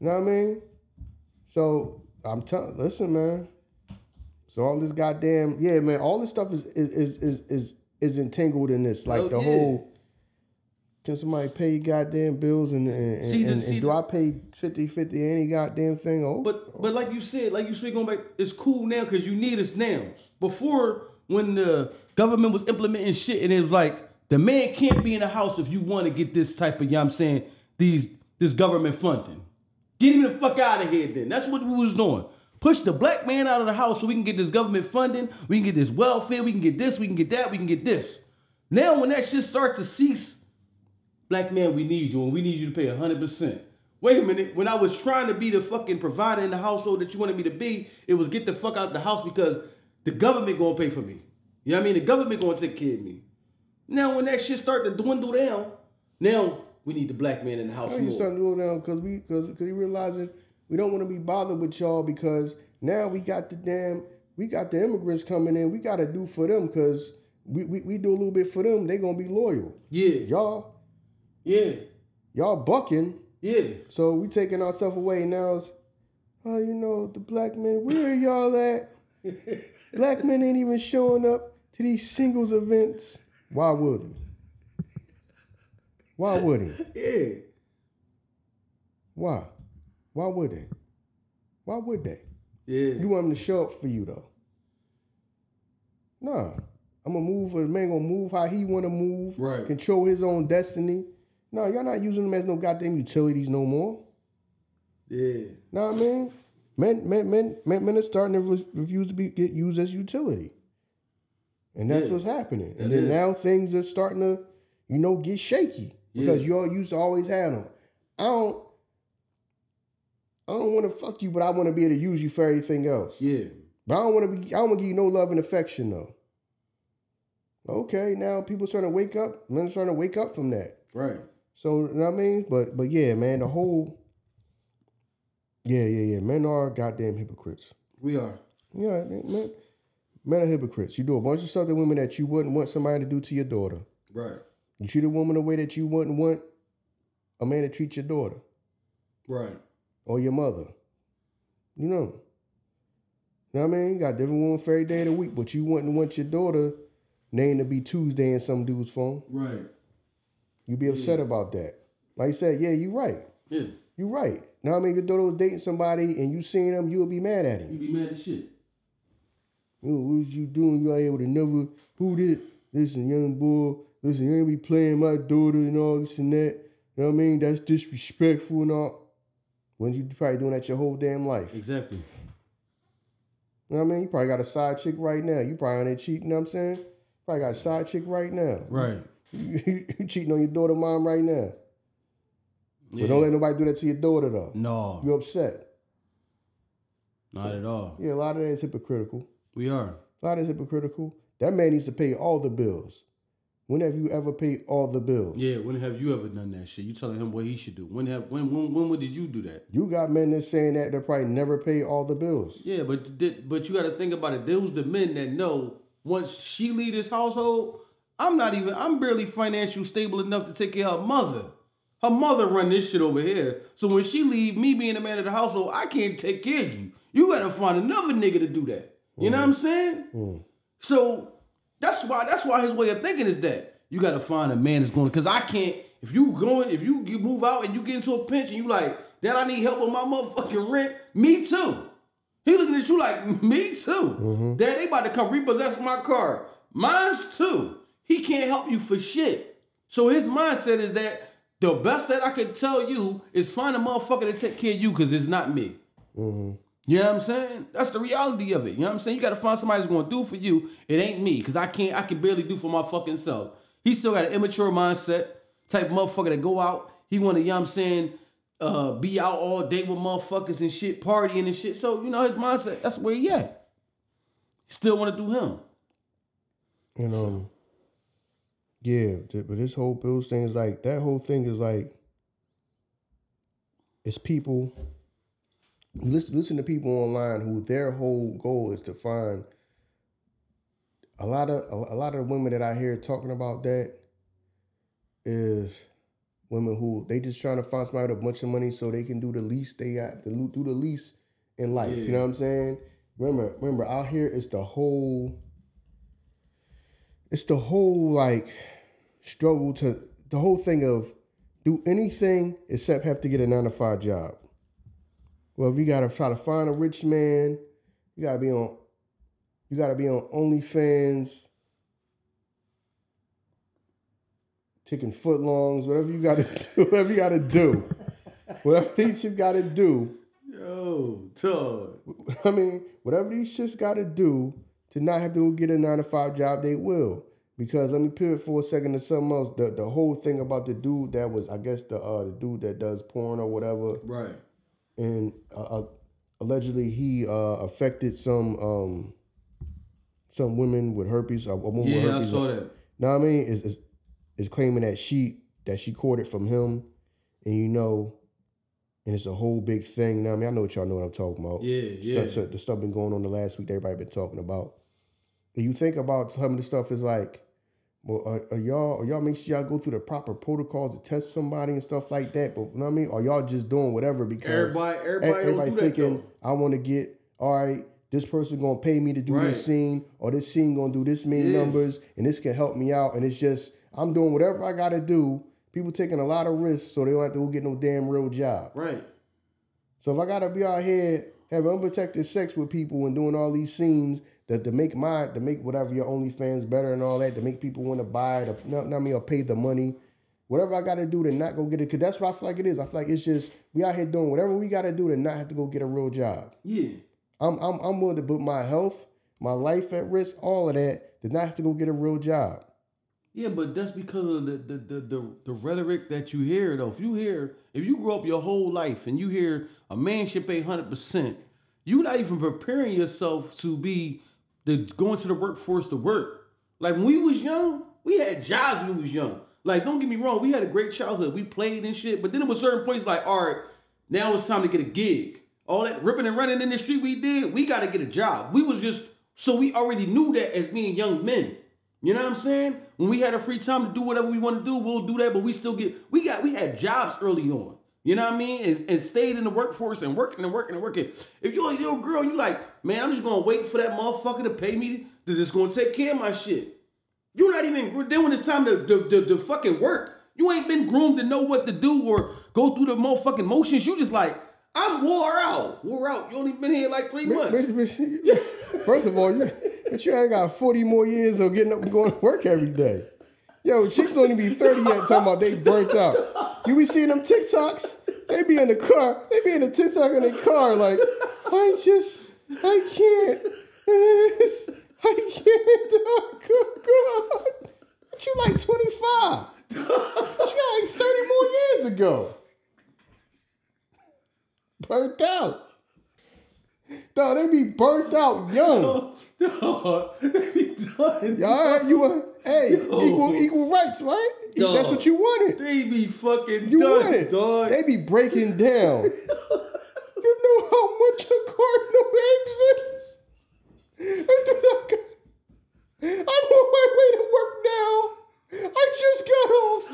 You know what I mean? So I'm telling, listen, man. So all this goddamn, yeah, man, all this stuff is entangled in this. Like whole, can somebody pay goddamn bills and do I pay 50 any goddamn thing? Oh, but like you said, going back, it's cool now because you need us now. Before, when the government was implementing shit and it was like, the man can't be in the house if you want to get this type of, you know what I'm saying, this government funding. Get him the fuck out of here then. That's what we was doing. Push the black man out of the house so we can get this government funding, we can get this welfare, we can get this, we can get that, we can get this. Now when that shit starts to cease, black man, we need you and we need you to pay 100%. Wait a minute, when I was trying to be the fucking provider in the household that you wanted me to be, it was get the fuck out of the house because the government gonna pay for me. You know what I mean? The government gonna take care of me. Now when that shit start to dwindle down, now we need the black man in the house. Now you start to dwindle down because you realizing we don't want to be bothered with y'all because now we got the immigrants coming in. We got to do for them because we do a little bit for them. They gonna be loyal. Yeah, y'all. Yeah, y'all bucking. Yeah. So we taking ourselves away now. It's, oh, you know the black men. Where are y'all at? Black men ain't even showing up to these singles events. Why would he? Why would he? Yeah. Why? Why would they? Why would they? Yeah. You want them to show up for you though. Nah. I'm gonna move, a man gonna move how he wanna move. Right. Control his own destiny. No, y'all not using them as no goddamn utilities no more. Yeah. Know what I mean? Men are starting to refuse to get used as utility. And that's what's happening. And then now things are starting to, you know, get shaky. Because y'all used to always have them. I don't want to fuck you, but I want to be able to use you for everything else. Yeah. But I don't want to give you no love and affection though. Okay, now people starting to wake up. Men are starting to wake up from that. Right. So, you know what I mean? But yeah, man, the whole yeah. Men are goddamn hypocrites. We are. Yeah, man. Men are hypocrites. You do a bunch of stuff to women that you wouldn't want somebody to do to your daughter. Right. You treat a woman the way that you wouldn't want a man to treat your daughter. Right. Or your mother. You know. You know what I mean? You got different women for every day of the week, but you wouldn't want your daughter name to be Tuesday in some dude's phone. Right. You'd be upset about that. Like you said, yeah, you're right. Yeah. You're right. You know what I mean? Your daughter was dating somebody and you seen him, you'll be mad at him. You'd be mad as shit. You know, what was you doing? You out here with another, who did? Listen, young boy, listen, you ain't be playing my daughter and all this and that. You know what I mean? That's disrespectful and all. When you probably doing that your whole damn life. Exactly. You know what I mean? You probably got a side chick right now. You probably on there cheating, you know what I'm saying? Probably got a side chick right now. Right. You cheating on your daughter mom right now. Yeah. But don't let nobody do that to your daughter though. No. You upset. Not at all. Yeah, a lot of that is hypocritical. We are. A lot is hypocritical. That man needs to pay all the bills. When have you ever paid all the bills? Yeah, when have you ever done that shit? You telling him what he should do. When did you do that? You got men that's saying that they probably never pay all the bills. Yeah, but you got to think about it. Those the men that know once she leave this household, I'm barely financially stable enough to take care of her mother. Her mother run this shit over here. So when she leave, me being the man of the household, I can't take care of you. You got to find another nigga to do that. You know what I'm saying? Mm. So that's why his way of thinking is that you gotta find a man that's going, cause I can't, if you move out and you get into a pinch and you like, Dad, I need help with my motherfucking rent, me too. He looking at you like, me too. Mm-hmm. Dad, they about to come repossess my car. Mine's too. He can't help you for shit. So his mindset is that the best that I can tell you is find a motherfucker to take care of you, cause it's not me. Mm-hmm. You know what I'm saying? That's the reality of it. You know what I'm saying? You got to find somebody that's going to do for you. It ain't me, because I can barely do for my fucking self. He still got an immature mindset type motherfucker that go out. He want to, you know what I'm saying, be out all day with motherfuckers and shit, partying and shit. So, you know, his mindset, that's where he at. He still want to do him. You know, yeah, but this whole Bills thing is like, that whole thing is like, it's people... Listen to people online who their whole goal is to find a lot of women that I hear talking about that is women who they just trying to find somebody with a bunch of money so they can do the least they got to do the least in life. Yeah. You know what I'm saying? Remember out here it's the whole like struggle to the whole thing of do anything except have to get a 9-to-5 job. Well, if you gotta try to find a rich man, you gotta be on OnlyFans, taking footlongs, whatever you gotta do. Whatever these shits gotta do. Yo, Todd. I mean, whatever these shits gotta do to not have to get a 9-to-5 job, they will. Because let me pivot for a second to something else. The whole thing about the dude that was, I guess, the dude that does porn or whatever. Right. And allegedly he affected some women with herpes. A woman with herpes. I saw that. Know what I mean? Is claiming that she caught it from him. And you know, and it's a whole big thing. Now I mean, I know what y'all know what I'm talking about. Yeah. So the stuff been going on the last week that everybody been talking about. And you think about some of the stuff is like, well, are y'all make sure y'all go through the proper protocols to test somebody and stuff like that? But you know what I mean? Or y'all just doing whatever because everybody thinking, that, I want to get, all right, this person going to pay me to do this scene, or this scene going to do this many numbers, and this can help me out. And it's just, I'm doing whatever I got to do. People taking a lot of risks so they don't have to go get no damn real job. Right. So if I got to be out here having unprotected sex with people and doing all these scenes to make whatever your OnlyFans better and all that, to make people want to buy it, or pay the money, whatever I got to do to not go get it. Because that's what I feel like it is. I feel like it's just, we out here doing whatever we got to do to not have to go get a real job. Yeah. I'm willing to put my health, my life at risk, all of that, to not have to go get a real job. Yeah, but that's because of the rhetoric that you hear, though. If you grow up your whole life and you hear a man should pay 100%, you're not even preparing yourself to be going to the workforce to work. Like when we was young, we had jobs when we was young. Like don't get me wrong, we had a great childhood. We played and shit, but then there was certain places like, all right, now it's time to get a gig. All that ripping and running in the street we did, we got to get a job. We already knew that as being young men. You know what I'm saying? When we had a free time to do whatever we want to do, we'll do that, but we had jobs early on. You know what I mean? And stayed in the workforce and working. If you're a little girl and you like, man, I'm just going to wait for that motherfucker to pay me to just going to take care of my shit. You're not even, then when it's time to fucking work, you ain't been groomed to know what to do or go through the motherfucking motions. You just like, I'm wore out. You only been here like 3 months. First of all, but you ain't got 40 more years of getting up and going to work every day. Yo, chicks don't even be 30 yet talking about they burnt out. You be seeing them TikToks? They be in the car. They be in the TikTok in their car like, I can't. Good God. But you like 25. You got like 30 more years ago. Burnt out. No, they be burnt out young. No, they be done. Y'all, equal rights, right? Dog. That's what you wanted. They be fucking done, dog. They be breaking down. You know how much a cardinal exists? I'm on my way to work now. I just got off.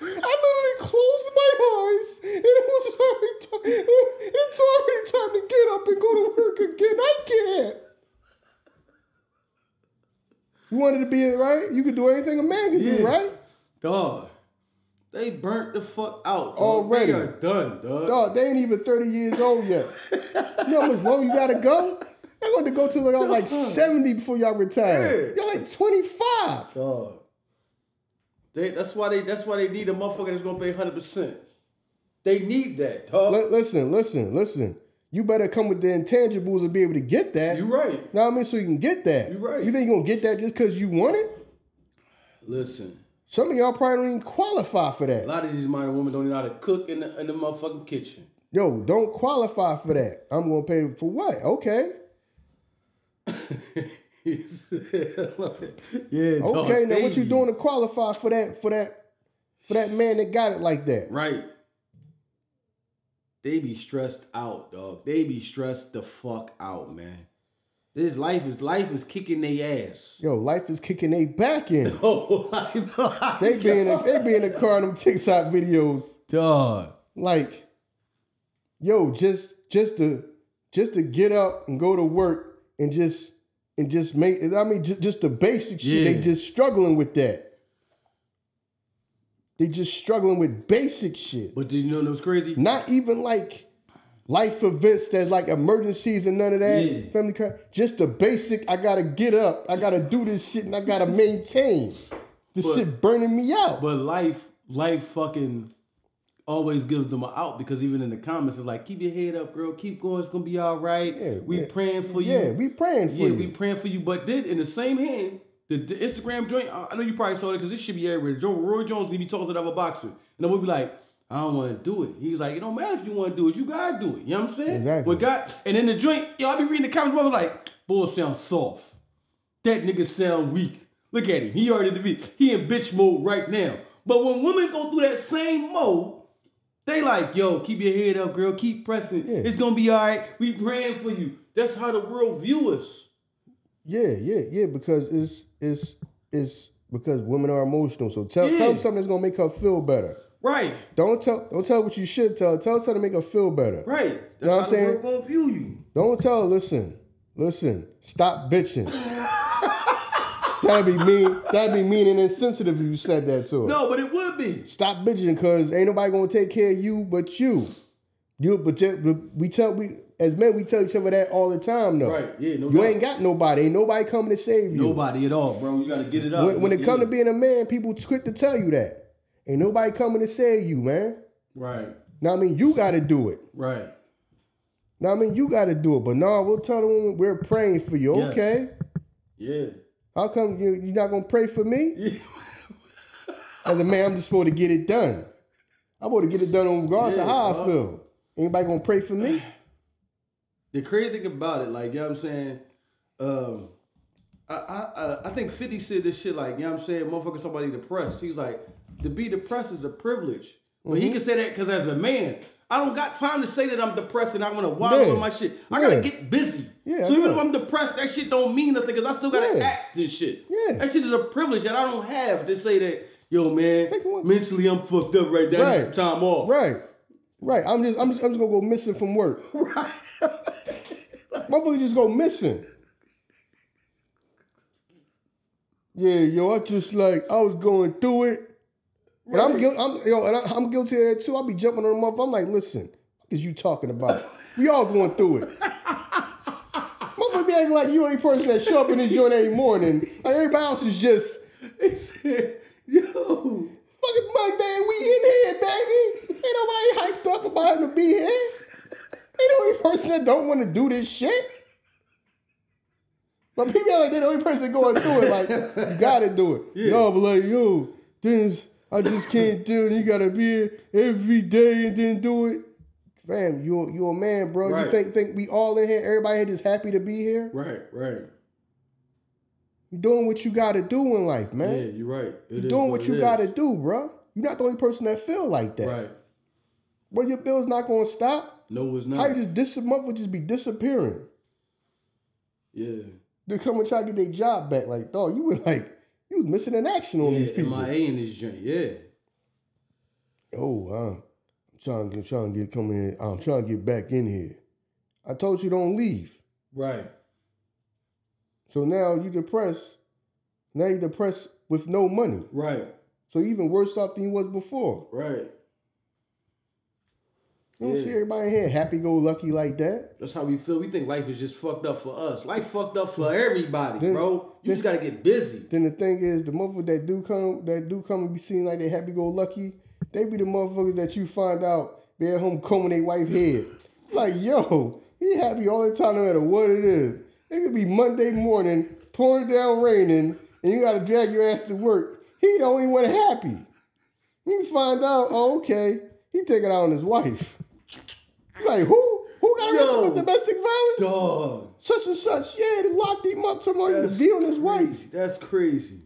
I literally closed my eyes, and it's already time to get up and go to work again. I can't. You wanted to be it, right? You could do anything a man can do, right? Dog, they burnt the fuck out. Dog. Already. They are done, dog. Dog, they ain't even 30 years old yet. You know how much longer you gotta go? They want to go till y'all like 70 before y'all retire. Yeah. Y'all like 25. Dog. That's why they need a motherfucker that's gonna pay 100%. They need that, dog. Listen. You better come with the intangibles and be able to get that. You're right. Know what I mean? So you can get that. You're right. You think you're going to get that just because you want it? Listen. Some of y'all probably don't even qualify for that. A lot of these modern women don't even know how to cook in the motherfucking kitchen. Yo, don't qualify for that. I'm going to pay for what? Okay. Yeah. Okay, now what you doing to qualify for that, for that man that got it like that? Right. They be stressed out, dog. They be stressed the fuck out, man. This life is kicking their ass. Yo, life is kicking they back in. Oh, life. They be in the car in them TikTok videos. Dog. Like, yo, just to get up and go to work and just make, I mean, just the basic shit. Yeah. They just struggling with that. They just struggling with basic shit. But do you know what's crazy? Not even like life events that's like emergencies and none of that. Yeah. Family care. Just the basic, I gotta get up, I gotta do this shit, and I gotta maintain. This shit burning me out. But life fucking always gives them an out, because even in the comments, it's like, keep your head up, girl, keep going, it's gonna be all right. Yeah, we praying for you. Yeah, we praying for you. Yeah, we praying for you. But then in the same hand, the Instagram joint, I know you probably saw it because this should be everywhere. Roy Jones, we be talking to the other boxer. And then we'll be like, I don't want to do it. He's like, it don't matter if you want to do it. You got to do it. You know what I'm saying? Exactly. And then the joint, yo, I be reading the comments, bro, like, boy, sounds soft. That nigga sound weak. Look at him. He already defeated. He in bitch mode right now. But when women go through that same mode, they like, yo, keep your head up, girl. Keep pressing. Yeah. It's going to be all right. We praying for you. That's how the world view us. Yeah. Because it's because women are emotional. So tell them something that's going to make her feel better. Right. Don't tell what you should tell. Tell something to make her feel better. Right. That's how I'm saying. Won't view you. Don't tell. Listen. Stop bitching. That'd be mean. That'd be mean and insensitive if you said that to her. No, but it would be. Stop bitching, because ain't nobody gonna take care of you but you. But as men we tell each other that all the time though. Right. Yeah. No, you ain't got nobody. Ain't nobody coming to save you. Nobody at all, bro. You gotta get it up. When it comes to being a man, people quick to tell you that. Ain't nobody coming to save you, man. Right. Now I mean, you got to do it. Right. Now I mean, you got to do it. But no, we'll tell the woman we're praying for you. Yeah. Okay. Yeah. How come you not gonna pray for me? Yeah. As a man, I'm just supposed to get it done. I'm supposed to get it done regardless of how I feel. Anybody gonna pray for me? The crazy thing about it, like, you know what I'm saying, I think 50 said this shit, like, you know what I'm saying, motherfucker, somebody depressed. He's like, to be depressed is a privilege. But he can say that because as a man, I don't got time to say that I'm depressed and I want to wallow in my shit. I got to get busy. Yeah, so even if I'm depressed, that shit don't mean nothing because I still got to act and shit. Yeah. That shit is a privilege that I don't have to say that, yo, man, mentally I'm fucked up right now. Right. Time off. Right. I'm just going to go missing from work. Right. Motherfucker just go missing. Yeah, yo, I was going through it. Right. And I'm guilty of that too. I be jumping on them up. I'm like, listen, what is you talking about? We all going through it. Motherfucker be acting like you ain't person that show up in this joint every morning. Like everybody else is just, they said, yo, fucking Monday, we in here, baby. Ain't nobody hyped up about him to be here. Ain't the only person that don't want to do this shit. But people are like, they're the only person going through it. Like, you gotta do it. Yeah. No, but like, yo, this. I just can't do it. You gotta be here every day and then do it. Fam, you're a man, bro. Right. You think we all in here, everybody here just happy to be here? Right. You're doing what you gotta do in life, man. Yeah, you're right. You're doing what you gotta do, bro. You're not the only person that feel like that. Right. Bro, your bill's not gonna stop. No, it's not. How you just be disappearing. Yeah. They come and try to get their job back. Like, dog, you were like, you was missing an action on these people. MIA in this joint, I'm trying to get back in here. I told you don't leave. Right. So now you depressed. Now you're depressed with no money. Right. So you're even worse off than you was before. Right. You don't see everybody here happy-go-lucky like that. That's how we feel. We think life is just fucked up for us. Life fucked up for everybody, bro. You just gotta get busy. Then the thing is, the motherfuckers that do come and be seen like they happy-go-lucky, they be the motherfuckers that you find out they at home combing their wife's head. Like, yo, he happy all the time no matter what it is. It could be Monday morning, pouring down raining, and you gotta drag your ass to work. He the only one happy. You find out, oh, okay, he take it out on his wife. Like, who got arrested with domestic violence? Dog. Such and such. Yeah, they locked him up tomorrow. He was beating his wife. That's crazy.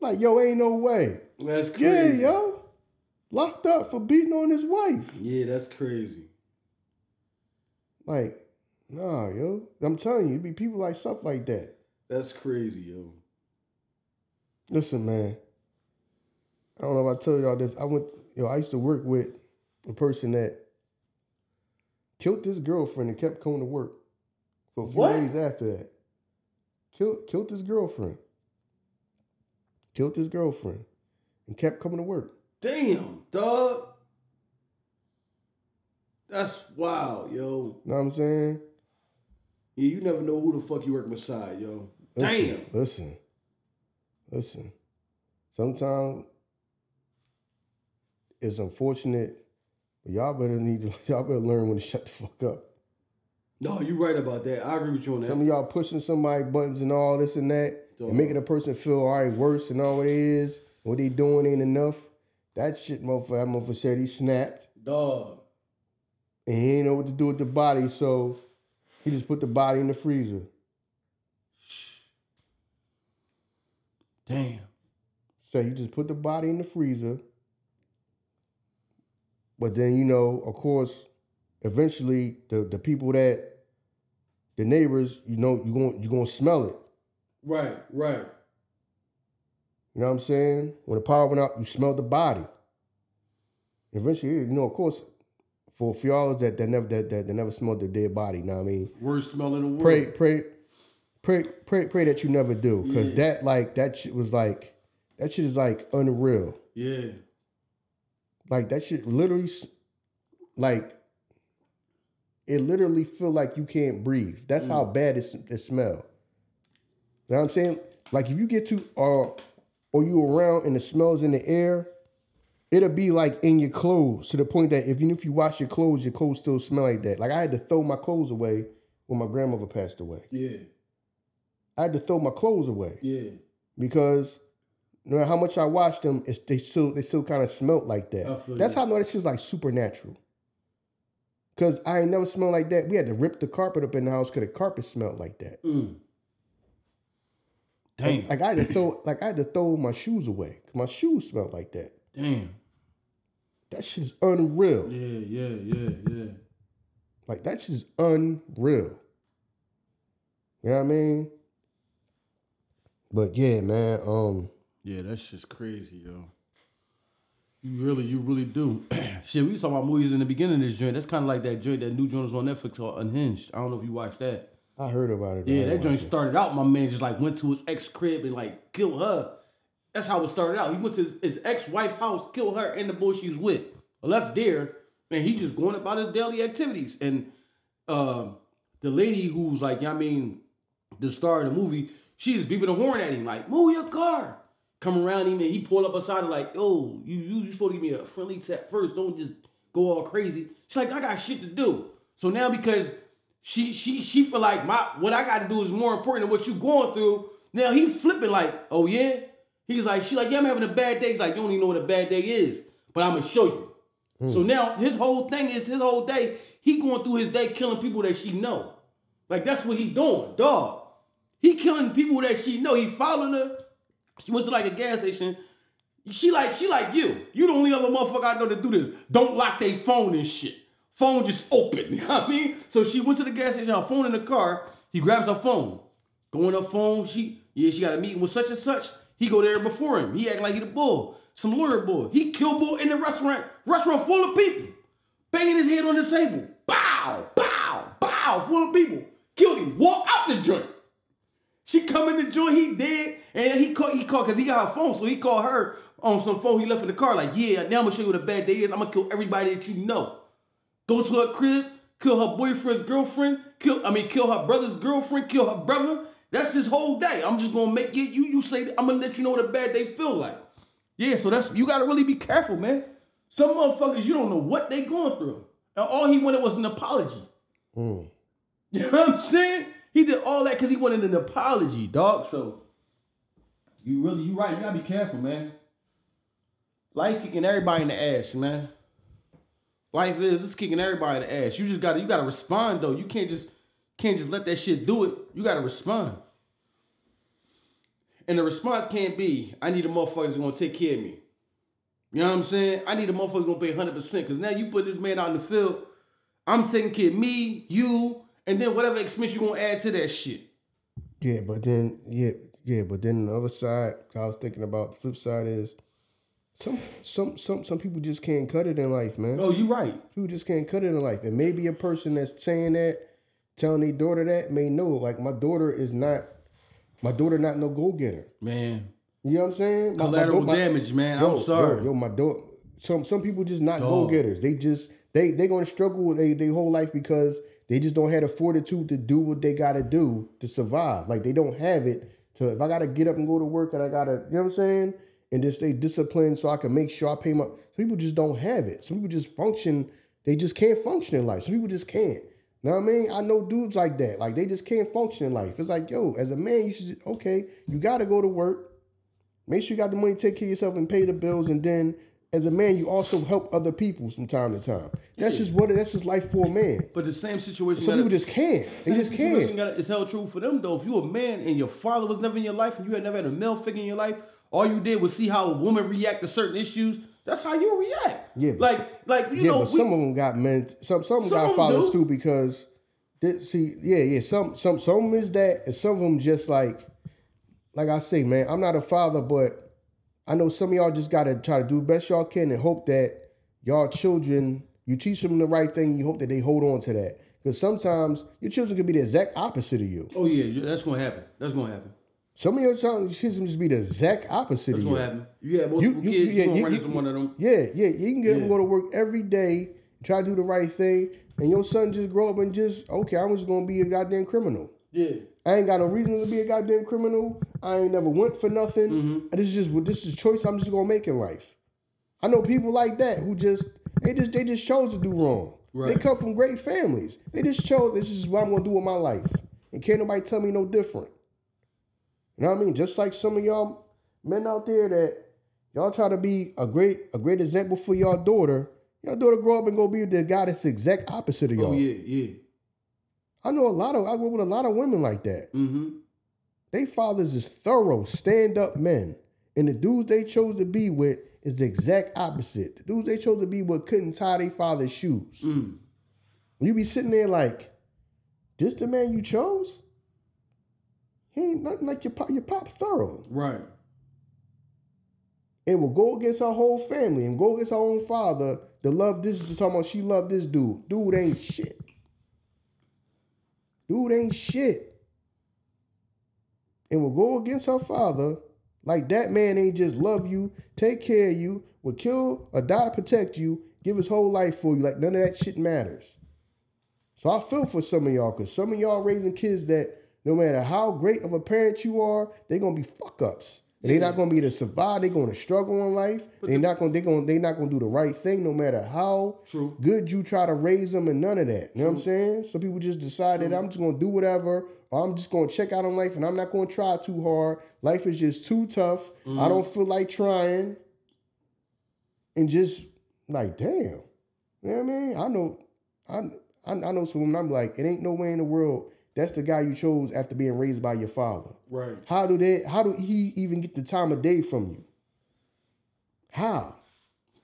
Like, yo, ain't no way. That's crazy. Yeah, yo. Locked up for beating on his wife. Yeah, that's crazy. Like, Nah, yo. I'm telling you, it be people like stuff like that. That's crazy, yo. Listen, man. I don't know if I told y'all this. I used to work with a person that killed his girlfriend and kept coming to work for a few days after that. Killed his girlfriend. Killed his girlfriend and kept coming to work. Damn, dog. That's wild, yo. Know what I'm saying? Yeah, you never know who the fuck you working beside, yo. Listen, damn. Listen. Sometimes it's unfortunate, but y'all better learn when to shut the fuck up. No, you're right about that. I agree with you on that. Some of y'all pushing somebody buttons and all this and that, and making a person feel all right worse than all it is. What they doing ain't enough. That shit, motherfucker said he snapped. Dog. And he ain't know what to do with the body, so he just put the body in the freezer. Damn. So you just put the body in the freezer. But then, you know, of course, eventually the people that the neighbors, you know, you're gonna smell it. Right. You know what I'm saying? When the power went out, you smelled the body. Eventually, you know, of course, for y'all that never smelled the dead body, you know what I mean? Worst smell in the world. Pray that you never do. Cause that shit is like unreal. Yeah. Like that shit literally, like, it literally feel like you can't breathe. That's how bad it smell. You know what I'm saying? Like if you get to, or you around and the smell's in the air, it'll be like in your clothes to the point that even if you wash your clothes still smell like that. Like I had to throw my clothes away when my grandmother passed away. Yeah. I had to throw my clothes away. Yeah. Because no matter how much I washed them, they still kind of smelled like that. That's how I know that shit's like supernatural. Because I ain't never smelled like that. We had to rip the carpet up in the house because the carpet smelled like that. Mm. Damn. Like I had to throw my shoes away. Cause my shoes smelled like that. Damn. That shit is unreal. Yeah. Like that shit is unreal. You know what I mean? But yeah, man. Yeah, that shit's crazy, yo. You really do. Shit, we was talking about movies in the beginning of this joint. That's kind of like that joint, that new joint on Netflix called Unhinged. I don't know if you watched that. I heard about it. Yeah, that joint started out, my man just like went to his ex crib and like killed her. That's how it started out. He went to his ex-wife's house, killed her and the boy she was with. Left there, and he just going about his daily activities. And the lady who's like, the star of the movie, she just beeping a horn at him, like, move your car. Come around him and he pulled up aside and like, yo, you supposed to give me a friendly tap first. Don't just go all crazy. She's like, I got shit to do. So now because she feel like what I got to do is more important than what you going through. Now he flipping like, oh yeah? He's like, she's like, yeah, I'm having a bad day. He's like, you don't even know what a bad day is, but I'm going to show you. So now his whole day, he going through his day killing people that she know. Like that's what he doing, dog. He killing people that she know. He following her. She went to like a gas station. She like you. You the only other motherfucker I know to do this. Don't lock their phone and shit. Phone just open. You know what I mean? So she went to the gas station, her phone in the car. He grabs her phone. Go on her phone. She got a meeting with such and such. He go there before him. He act like he the bull. Some lawyer bull. He kill bull in the restaurant. Restaurant full of people. Banging his head on the table. Bow, bow, bow. Full of people. Killed him. Walk out the joint. She come in the joint. He dead. And he called because he got her phone, so he called her on some phone he left in the car, like, yeah, now I'm going to show you what a bad day is. I'm going to kill everybody that you know. Go to her crib, kill her boyfriend's girlfriend, kill her brother's girlfriend, kill her brother. That's his whole day. I'm just going to make it, you say, I'm going to let you know what a bad day feel like. Yeah, so that's, you got to really be careful, man. Some motherfuckers, you don't know what they going through. And all he wanted was an apology. Mm. You know what I'm saying? He did all that because he wanted an apology, dog, so... You right. You gotta be careful, man. Life kicking everybody in the ass, man. Life is it's kicking everybody in the ass. You gotta respond though. You can't just let that shit do it. You gotta respond. And the response can't be, I need a motherfucker that's gonna take care of me. You know what I'm saying? I need a motherfucker gonna pay 100% because now you put this man out in the field. I'm taking care of me, you, and then whatever expense you gonna add to that shit. Yeah, but then but then the other side, I was thinking about the flip side is some people just can't cut it in life, man. Oh, you right. People just can't cut it in life, and maybe a person that's saying that, telling their daughter that, may know like my daughter not no go getter, man. You know what I'm saying? Collateral damage, man. I'm sorry. Yo, my daughter. Some people just not go getters. They just they gonna struggle with their whole life because they just don't have the fortitude to do what they gotta do to survive. Like they don't have it. So if I gotta get up and go to work and I gotta, you know what I'm saying, and just stay disciplined so I can make sure I pay my. Some people just don't have it. Some people just function. They just can't function in life. Some people just can't. Know what I mean? I know dudes like that. Like they just can't function in life. It's like, yo, as a man, you should you gotta go to work. Make sure you got the money to take care of yourself and pay the bills, and then as a man, you also help other people from time to time. That's just that's just life for a man. But the same situation. Some people just can't. They just can't. It's held true for them though. If you a man and your father was never in your life and you had never had a male figure in your life, all you did was see how a woman react to certain issues. That's how you react. Yeah. But some of them got men. Some got fathers too because Some is that, and some of them just like I say, man, I'm not a father, but I know some of y'all just got to try to do the best y'all can and hope that y'all children, you teach them the right thing, you hope that they hold on to that. Because sometimes your children could be the exact opposite of you. Oh, yeah, that's going to happen. That's going to happen. Some of your children just be the exact opposite of you. That's going to happen. You have multiple kids, you're going to run into one of them. Yeah, you can get them to go to work every day, try to do the right thing, and your son just grow up and I'm just going to be a goddamn criminal. Yeah. I ain't got no reason to be a goddamn criminal. I ain't never went for nothing. Mm-hmm. This is a choice I'm just gonna make in life. I know people like that who just chose to do wrong. Right. They come from great families. They just chose this is what I'm gonna do with my life, and can't nobody tell me no different. You know what I mean? Just like some of y'all men out there that y'all try to be a great example for y'all daughter. Y'all daughter grow up and go be the guy that's the exact opposite of y'all. Oh yeah. I know I work with a lot of women like that. Mm-hmm. They fathers is thorough, stand-up men. And the dudes they chose to be with is the exact opposite. The dudes they chose to be with couldn't tie their father's shoes. Mm. You be sitting there like, this the man you chose? He ain't nothing like your pop. Your pop thorough. Right. And will go against her whole family and go against her own father to love this. Just talking about she loved this dude. Dude ain't shit. Dude ain't shit. And will go against her father like that man ain't just love you, take care of you, will kill or die to protect you, give his whole life for you. Like none of that shit matters. So I feel for some of y'all because some of y'all raising kids that no matter how great of a parent you are, they're going to be fuck-ups. And they're not going to be able to survive. They're going to struggle in life. They're not going to do the right thing no matter how good you try to raise them and none of that. You know what I'm saying? Some people just decide that I'm just going to do whatever or I'm just going to check out on life and I'm not going to try too hard. Life is just too tough. Mm-hmm. I don't feel like trying. And just like, damn. You know what I mean? I know some women, I'm like, it ain't no way in the world that's the guy you chose after being raised by your father. Right. How do he even get the time of day from you? How?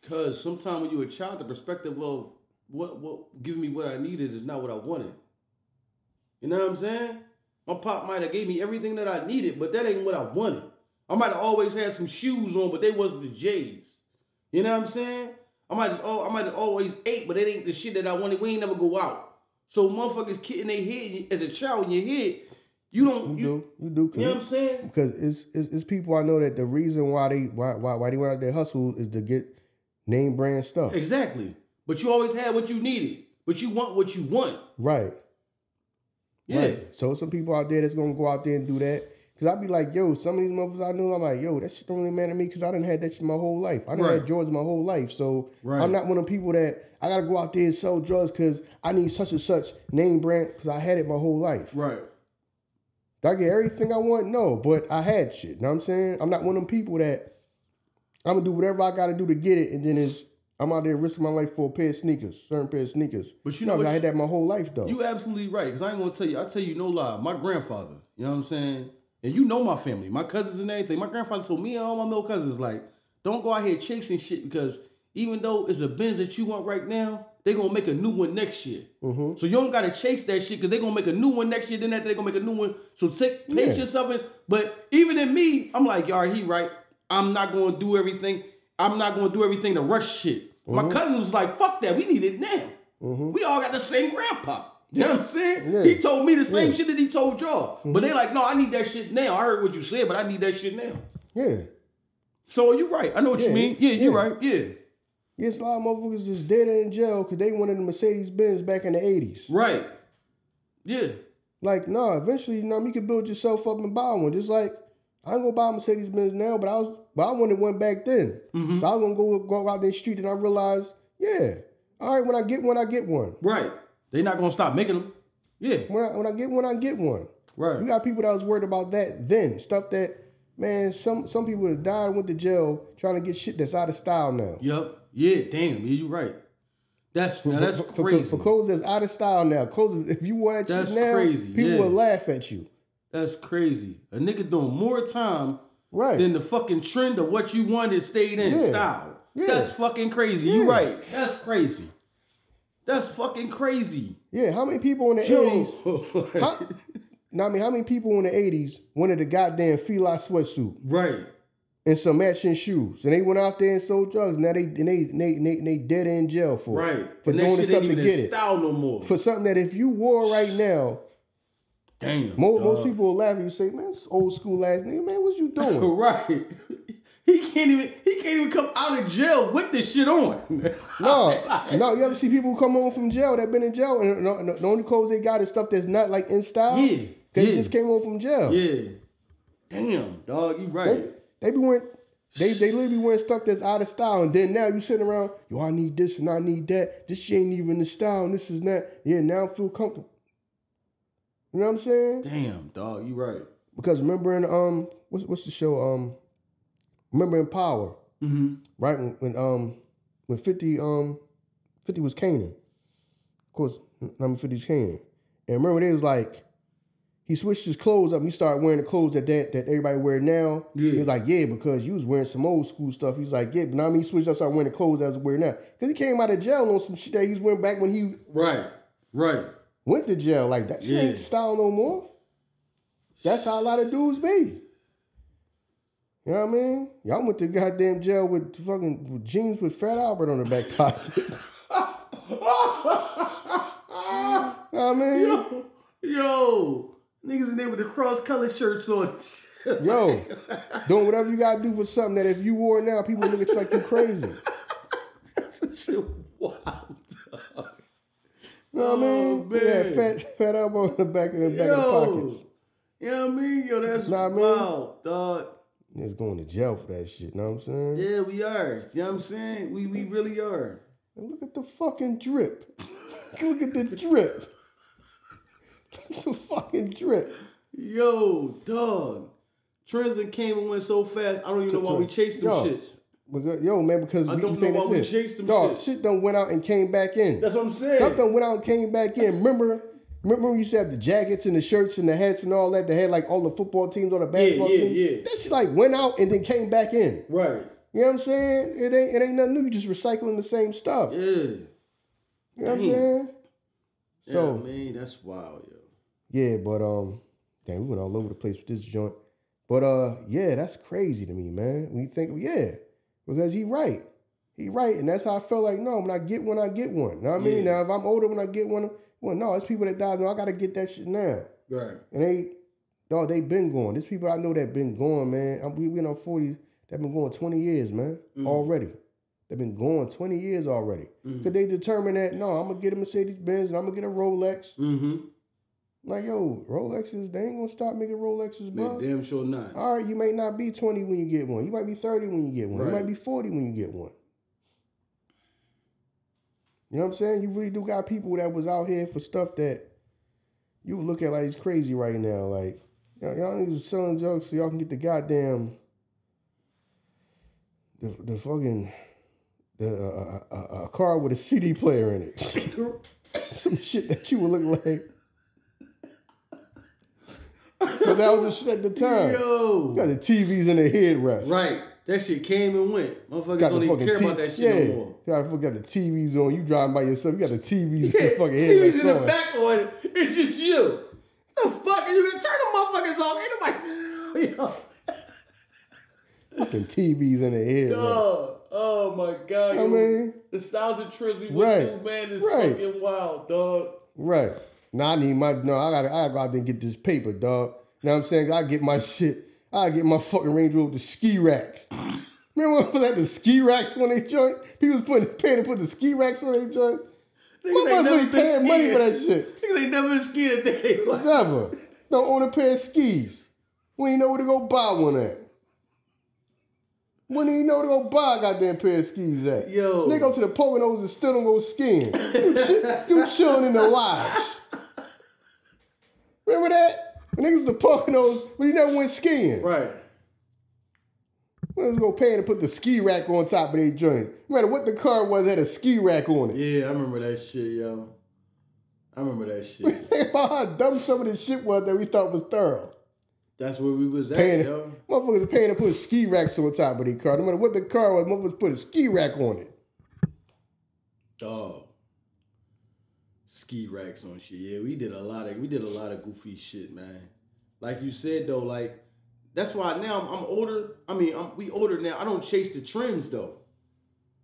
Because sometimes when you're a child, the perspective of what giving me what I needed is not what I wanted. You know what I'm saying? My pop might have gave me everything that I needed, but that ain't what I wanted. I might have always had some shoes on, but they wasn't the J's. You know what I'm saying? I might have always ate, but it ain't the shit that I wanted. We ain't never go out. So motherfuckers kidding their head as a child in your head, you do. You know what I'm saying? Because it's people I know that the reason why they went out there hustle is to get name brand stuff. Exactly. But you always had what you needed. But you want what you want. Right. Yeah. Right. So some people out there that's gonna go out there and do that. Cause I'd be like, yo, some of these motherfuckers I know, I'm like, yo, that shit don't really matter to me because I done had that shit my whole life. I done had drugs my whole life. So I'm not one of the people that I gotta go out there and sell drugs because I need such and such name brand because I had it my whole life. Right. Did I get everything I want? No, but I had shit. You know what I'm saying? I'm not one of them people that I'm gonna do whatever I gotta do to get it and then I'm out there risking my life for a pair of sneakers, certain pair of sneakers. But you know I had that my whole life though. You absolutely right, because I ain't gonna tell you, I tell you no lie. My grandfather, you know what I'm saying? And you know my family, my cousins and everything. My grandfather told me and all my male cousins, like, don't go out here chasing shit because even though it's a Benz that you want right now, they're going to make a new one next year. Mm-hmm. So you don't got to chase that shit because they're going to make a new one next year. Then after they're going to make a new one. So take patience of it. But even in me, I'm like, y'all, he right. I'm not going to do everything. I'm not going to do everything to rush shit. Mm-hmm. My cousin was like, fuck that. We need it now. Mm-hmm. We all got the same grandpa. You know what I'm saying? Yeah. He told me the same shit that he told y'all. Mm-hmm. But they like, no, I need that shit now. I heard what you said, but I need that shit now. Yeah. So you're right. I know what you mean. Yeah, you're right. Yeah. Yes, a lot of motherfuckers is dead in jail because they wanted a Mercedes-Benz back in the 80s. Right. Yeah. Like, nah, eventually, you know, you can build yourself up and buy one. Just like, I ain't gonna buy a Mercedes-Benz now, but I wanted one back then. Mm-hmm. So I was gonna go out that street and I realized, yeah, all right, when I get one, I get one. Right. They're not gonna stop making them. Yeah. When I get one, I get one. Right. You got people that was worried about that then. Stuff that, man, some people have died, went to jail trying to get shit that's out of style now. Yep. Yeah, damn, yeah, you right. That's crazy. For clothes that's out of style now. Clothes, if you wore that shit now, crazy. People will laugh at you. That's crazy. A nigga doing more time than the fucking trend of what you wanted stayed in style. Yeah. That's fucking crazy. Yeah. You right. That's crazy. That's fucking crazy. Yeah, how many people in the 80s? I mean, how many people in the 80s wanted a goddamn Fila sweatsuit? Right. And some matching shoes. And they went out there and sold drugs. Now they dead in jail for it. Right. For doing this stuff to get it. Style no more. For something that if you wore right now, damn. Most people will laugh at you, say, man, this old school ass nigga, man, what you doing? Right. He can't even come out of jail with this shit on. No, you ever see people who come home from jail that been in jail and the only clothes they got is stuff that's not like in style? Yeah. Because they just came home from jail. Yeah. Damn, dog, you right. They literally wearing stuff that's out of style, and then now you sitting around, yo, I need this and I need that. This shit ain't even the style, and this is not. Yeah, now I feel comfortable. You know what I'm saying? Damn, dog, you right. Because remember in what's the show? Remember in Power, right? When 50 was Kanan. Of course, number 50 is Kanan. And remember they was like, he switched his clothes up and he started wearing the clothes that everybody wear now. Yeah. He was like, yeah, because you was wearing some old school stuff. He was like, yeah, but now he switched up, started wearing the clothes that I was wearing now. Because he came out of jail on some shit that he was wearing back when he went to jail. Like, that shit ain't style no more. That's how a lot of dudes be. You know what I mean? Y'all went to goddamn jail with fucking jeans with Fred Albert on the back pocket. You know what I mean? Yo. Niggas in there with the Cross Color shirts on. Yo, doing whatever you gotta do for something that if you wore it now, people would look at you like you crazy. That shit wild, dog. You know what I mean? Man. Yeah, fat elbow on the back of the pockets. You know what I mean? Yo, that's wild, dog. It's going to jail for that shit, you know what I'm saying? Yeah, we are. You know what I'm saying? We really are. And look at the fucking drip. Look at the drip. That's a fucking trip. Yo, dog. Trends that came and went so fast, I don't even know why we chased them shits. Yo, man, because I don't know why we chased them shits. Shit done went out and came back in. That's what I'm saying. Stuff done went out and came back in. Remember we used to have the jackets and the shirts and the hats and all that had like all the football teams or the basketball teams? Yeah. That shit like went out and then came back in. Right. You know what I'm saying? It ain't nothing new. You just recycling the same stuff. Yeah. You know what I'm saying? So, yeah, man, that's wild, yo. Yeah, but damn, we went all over the place with this joint. But yeah, that's crazy to me, man. When you think, because he right, and that's how I felt like. No, when I get one, I get one. You know what I mean? Now, if I'm older, when I get one, it's people that died. No, I gotta get that shit now. Right. And they been going. There's people I know that been going, man. We in our 40s. That been going 20 years, man, already. They've been going 20 years already. Because they determined that, no, I'm going to get a Mercedes-Benz and I'm going to get a Rolex. Mm-hmm. Like, yo, Rolexes, they ain't going to stop making Rolexes, bro. They damn sure not. All right, you may not be 20 when you get one. You might be 30 when you get one. Right. You might be 40 when you get one. You know what I'm saying? You really do got people that was out here for stuff that you look at like it's crazy right now. Like, y'all niggas was selling drugs so y'all can get the goddamn, the fucking... A car with a CD player in it. Some shit that you would look like. But that was the shit at the time. Yo. You got the TVs in the headrest. Right. That shit came and went. Motherfuckers don't even care about that shit no more. You got the TVs on. You driving by yourself. You got the TVs in the fucking head. TVs in the back on. It's just you. The fuck? You gonna turn the motherfuckers off? Ain't nobody. Yo. Fucking TVs in the head. Dog. Oh my God. I mean, the styles and trends we went through, man, is fucking wild, dog. Right. Now I need my, I gotta go out there and get this paper, dog. You know what I'm saying? I get my shit. I get my fucking Range Rover with the ski rack. Remember when I put the ski racks on their joint? People was paying to put the ski racks on their joint. Motherfuckers really paying money for that shit. Niggas ain't never been skiing a day. Never. Don't own a pair of skis. We ain't know where to go buy one at. When do you know to go buy a goddamn pair of skis at? Yo. They go to the Poconos and still don't go skiing. You chilling in the lodge. Remember that? When niggas the Poconos, but you never went skiing. Right. Niggas go paying to put the ski rack on top of their joint. No matter what the car was, it had a ski rack on it. Yeah, I remember that shit, yo. I remember that shit. Think about how dumb some of this shit was that we thought was thorough. That's where we was paying at, yo. Motherfuckers are paying to put ski racks on top of their car. No matter what the car was, motherfuckers put a ski rack on it. Dog. Ski racks on shit. Yeah, we did a lot of goofy shit, man. Like you said though, like that's why now I'm older. I mean, we older now. I don't chase the trends though.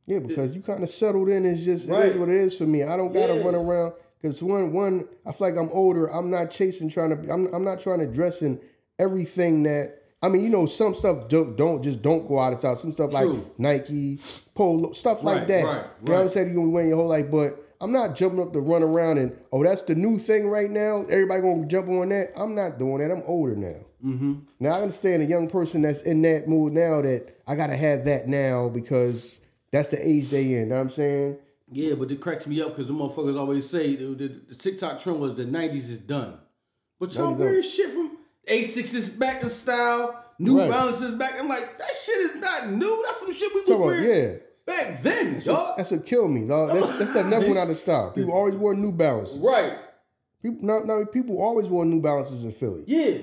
Yeah, because you kind of settled in. It's just it is what it is for me. I don't gotta run around because one I feel like I'm older. I'm not chasing I'm not trying to dress in everything that. I mean, you know, some stuff don't go out of style. Some stuff like Nike, Polo, stuff like that. Right, you know what I'm saying? You're gonna be wearing your whole life, but I'm not jumping up to run around and, oh, that's the new thing right now. Everybody going to jump on that. I'm not doing that. I'm older now. Mm-hmm. Now, I understand a young person that's in that mood now that I got to have that now because that's the age they in. You know what I'm saying? Yeah, but it cracks me up because the motherfuckers always say the TikTok trend was the 90s is done. But y'all wearing shit from Asics is back in style. New Balance is back. I'm like, that shit is not new. That's some shit we were wearing. Yeah. Back then, dog. That's what killed me, dog. That's another one out of style. People always wore New Balances. Right. People always wore New Balances in Philly. Yeah.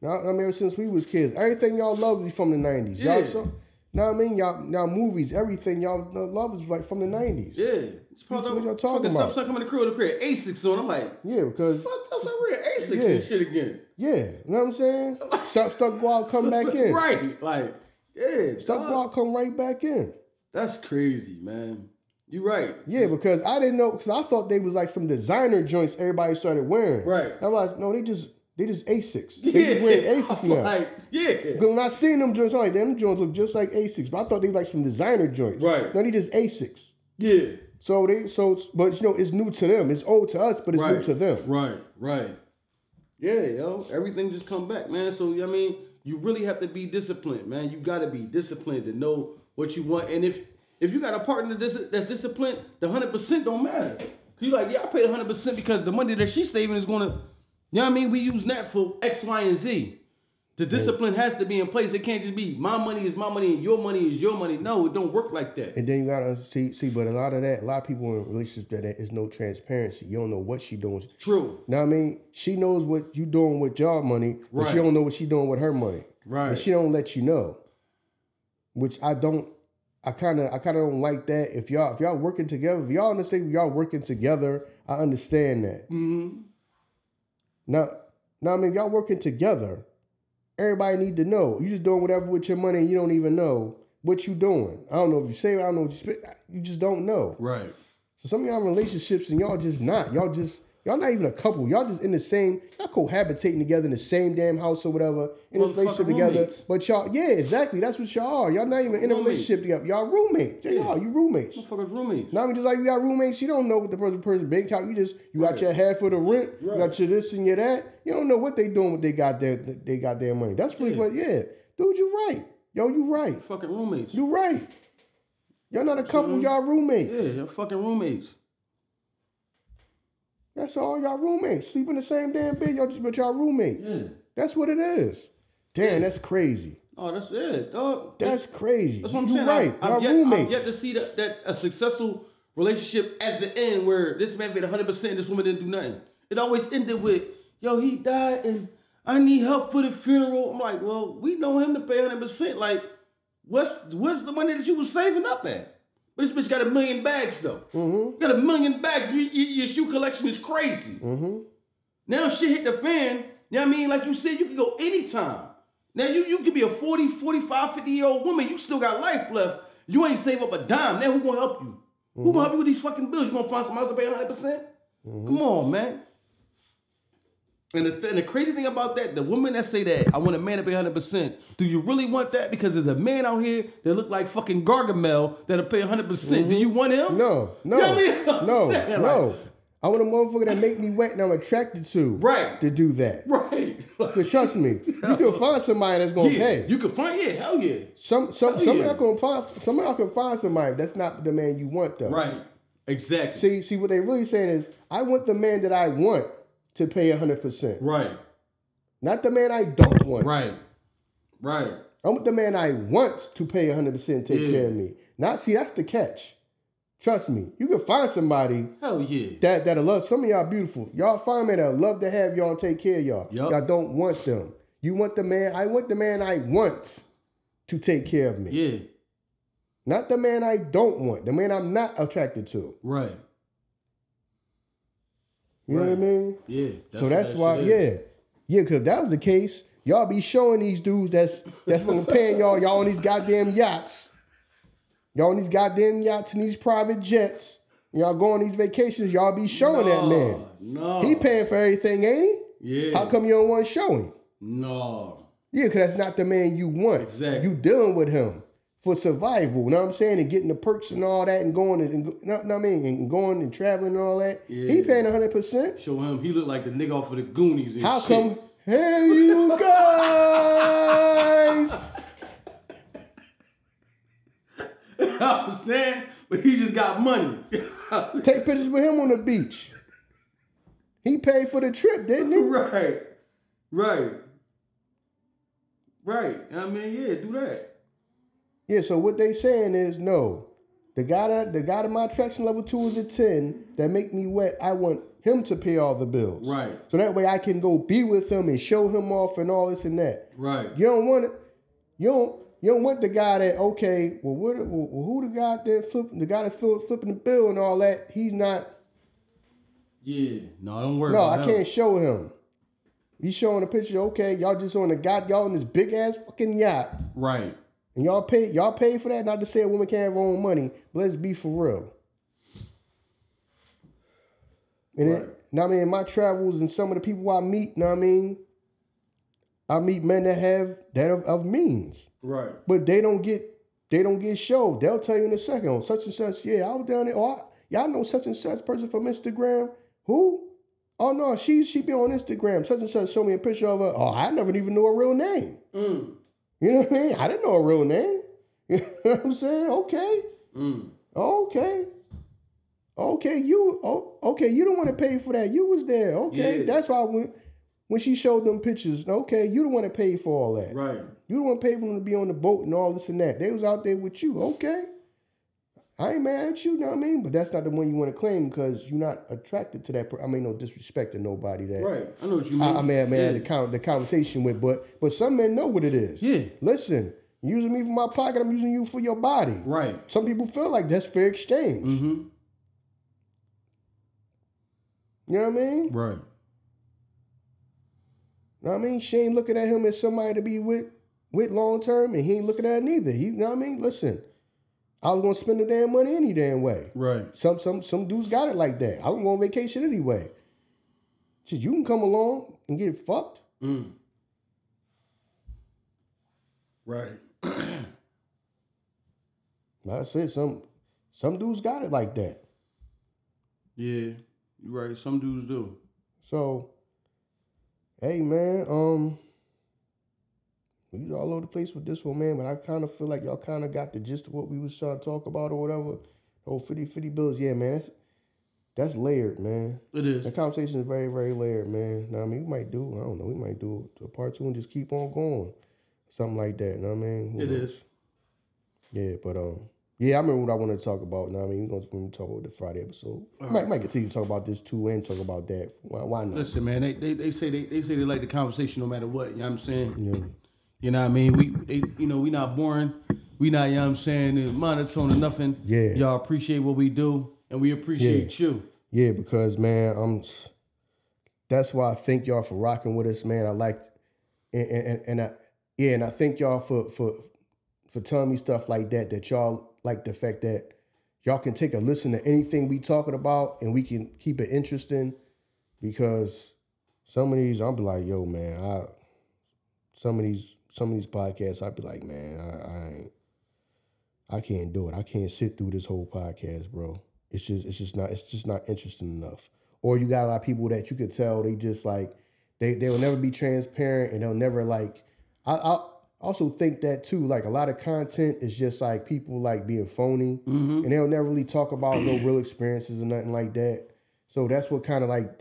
Now, I mean, ever since we was kids, everything y'all loved is from the 90s. Yeah. Y'all know what I mean? Y'all movies, everything y'all love is like from the 90s. Yeah. It's probably what y'all talking about. Fucking stuff coming to crew with a pair of Asics on. I'm like, yeah, because. Fuck, that's not real Asics and shit again. Yeah. You know what I'm saying? Stuff go out, come back in. Right. Like, yeah. Stuff go out, come right back in. That's crazy, man. You right. Yeah, because I didn't know, because I thought they was like some designer joints everybody started wearing. Right. I was like, no, they just Asics. They just wearing Asics now. Like, because when I seen them joints, I'm like, damn, them joints look just like Asics. But I thought they were like some designer joints. Right. No, they just Asics. Yeah. But you know, it's new to them. It's old to us, but it's new to them. Right, right. Yeah, yo. Everything just come back, man. So, I mean, you really have to be disciplined, man. You got to be disciplined to know what you want, and if you got a partner that's disciplined, the 100% don't matter. He's like, yeah, I paid 100% because the money that she's saving is gonna, you know what I mean? We use that for X, Y, and Z. The discipline has to be in place. It can't just be my money is my money and your money is your money. No, it don't work like that. And then you gotta see, but a lot of people in relationships that is no transparency. You don't know what she doing. True. Now I mean, she knows what you doing with your money, but she don't know what she doing with her money. Right. And she don't let you know. Which I kinda don't like that. If y'all working together, if y'all understand y'all working together, I understand that. Mm-hmm. Now I mean if y'all working together, everybody need to know. You just doing whatever with your money and you don't even know what you doing. I don't know if you save it, I don't know if you spend, you just don't know. Right. So some of y'all in relationships and y'all just not. Y'all not even a couple. Y'all just in the same, y'all cohabitating together in the same damn house or whatever. In a relationship together. Roommates. But y'all, yeah, exactly. That's what y'all are. Y'all not even in a relationship together. Y'all roommates. You roommates. Motherfuckers roommates. Now I mean, just like you got roommates, you don't know what the person bank account. You got your half of the rent. Right. You got your this and your that. You don't know what they doing with they got their money. That's really what, Dude, you right. Yo, you right. Fucking roommates. You right. Y'all not a couple, y'all roommates. Yeah, y'all fucking roommates. That's all y'all roommates. Sleep in the same damn bed, y'all roommates. Yeah. That's what it is. Damn, that's crazy. Oh, that's it, dog. That's crazy. That's what I'm saying. Right. I've yet to see that a successful relationship at the end where this man made 100%, this woman didn't do nothing. It always ended with, yo, he died and I need help for the funeral. I'm like, well, we know him to pay 100%. Like, What's the money that you was saving up at? But this bitch got 1 million bags though. Mm-hmm. Got 1 million bags. Your shoe collection is crazy. Mm-hmm. Now shit hit the fan. You know what I mean? Like you said, you can go anytime. Now you could be a 40, 45, 50-year-old woman. You still got life left. You ain't save up a dime. Now who gonna help you? Mm-hmm. Who gonna help you with these fucking bills? You gonna find somebody else to pay 100%? Mm-hmm. Come on, man. And the crazy thing about that, the women that say that, I want a man to pay 100%, do you really want that? Because there's a man out here that look like fucking Gargamel that'll pay 100%. Mm-hmm. Do you want him? No. You know what I mean? No. I want a motherfucker that make me wet and I'm attracted to. Right. To do that. Right. Because trust me, you can find somebody that's going to pay. You can find, hell yeah. Somebody can find somebody. That's not the man you want though. Right. Exactly. See, what they really saying is, I want the man that I want to pay 100%. Right. Not the man I don't want. Right. I want the man I want to pay 100% and take care of me. See, that's the catch. Trust me. You can find somebody that'll love. Some of y'all beautiful. Y'all find men that'll love to have y'all and take care of y'all. Yep. Y'all don't want them. You want the man, I want the man I want to take care of me. Yeah. Not the man I don't want. The man I'm not attracted to. Right. You know what I mean? Yeah. So that's why. Yeah, because if that was the case, y'all be showing these dudes that's fucking paying y'all on these goddamn yachts. Y'all on these goddamn yachts and these private jets. Y'all go on these vacations, y'all be showing that man. No. He paying for everything, ain't he? Yeah. How come you don't want to show him? No. Yeah, because that's not the man you want. Exactly. You dealing with him for survival, you know what I'm saying, and getting the perks and all that, and going and traveling and all that. Yeah. He paying 100%. Show him he look like the nigga off of the Goonies. And how shit. Come? Hey, you guys! You know what I'm saying, but he just got money. Take pictures with him on the beach. He paid for the trip, didn't he? Right. I mean, yeah, do that. Yeah, so what they saying is, no, the guy that my attraction level 2 is a 10 that make me wet, I want him to pay all the bills. Right. So that way I can go be with him and show him off and all this and that. Right. You don't want the guy that, okay, well, who the guy that flipping the bill and all that, he's not. Yeah, no, don't worry about that. No, I can't show him. You showing a picture, okay, y'all just on y'all on this big ass fucking yacht. Right. And y'all pay for that? Not to say a woman can't have her own money, but let's be for real. And right. I mean, in my travels and some of the people I meet, know what I mean? I meet men that are of means. Right. But they don't get showed. They'll tell you in a second, oh, such and such, yeah, I was down there, oh, y'all know such and such person from Instagram. Who? Oh no, she be on Instagram. Such and such showed me a picture of her. Oh, I never even knew her real name. Mm. You know what I mean? I didn't know a real name. You know what I'm saying? Okay. Mm. Okay. You don't want to pay for that. You was there. Okay. Yeah. That's why when she showed them pictures, okay, you don't want to pay for all that. Right. You don't want to pay for them to be on the boat and all this and that. They was out there with you. Okay. I ain't mad at you, you know what I mean? But that's not the one you want to claim because you're not attracted to that person. I mean, no disrespect to nobody that. Right, I know what you mean. I had the conversation with, but some men know what it is. Yeah. Listen, you're using me for my pocket, I'm using you for your body. Right. Some people feel like that's fair exchange. Mm-hmm. You know what I mean? Right. You know what I mean? She ain't looking at him as somebody to be with long term, and he ain't looking at her neither. You know what I mean? Listen. I was gonna spend the damn money any damn way. Right. Some dudes got it like that. I don't go on vacation anyway. Just, you can come along and get fucked. Mm. Right. That's it. Some dudes got it like that. Yeah, you're right. Some dudes do. So, hey man, we was all over the place with this one, man, but I kind of feel like y'all kind of got the gist of what we was trying to talk about or whatever. The whole 50-50 bills. Yeah, man, that's layered, man. It is. That conversation is very, very layered, man. Now, I mean, we might do a part 2 and just keep on going. Something like that, you know what I mean? Who knows? Yeah, but, I remember what I wanted to talk about. Now, I mean, we're going to talk about the Friday episode. Might continue to talk about this too and talk about that. Why not? Listen, man, they say they like the conversation no matter what, you know what I'm saying? Yeah. You know what I mean? We not boring. We not, you know what I'm saying, monotone or nothing. Yeah. Y'all appreciate what we do, and we appreciate you. Yeah, because, man, that's why I thank y'all for rocking with us, man. I like, and I thank y'all for telling me stuff like that, that y'all like the fact that y'all can take a listen to anything we talking about and we can keep it interesting, because some of these, I'll be like, yo, man, some of these podcasts, I'd be like, man, I can't do it. I can't sit through this whole podcast, bro. It's just not interesting enough. Or you got a lot of people that you could tell they just like, they will never be transparent, and they'll never like, I also think that too, like a lot of content is just like people like being phony, and they'll never really talk about no real experiences or nothing like that. So that's what kind of like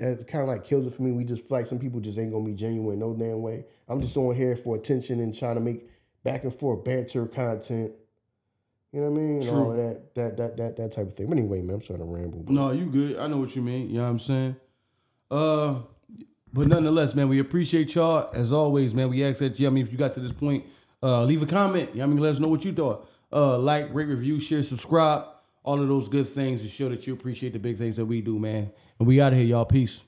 kills it for me. We just feel like some people just ain't gonna be genuine no damn way. I'm just on here for attention and trying to make back and forth banter content. You know what I mean? True. All of that type of thing. But anyway, man, I'm starting to ramble. No, you good. I know what you mean. You know what I'm saying? But nonetheless, man, we appreciate y'all. As always, man, we ask that you, I mean, if you got to this point, leave a comment. You know what I mean? Let us know what you thought. Like, rate, review, share, subscribe. All of those good things to show that you appreciate the big things that we do, man. And we out of here, y'all. Peace.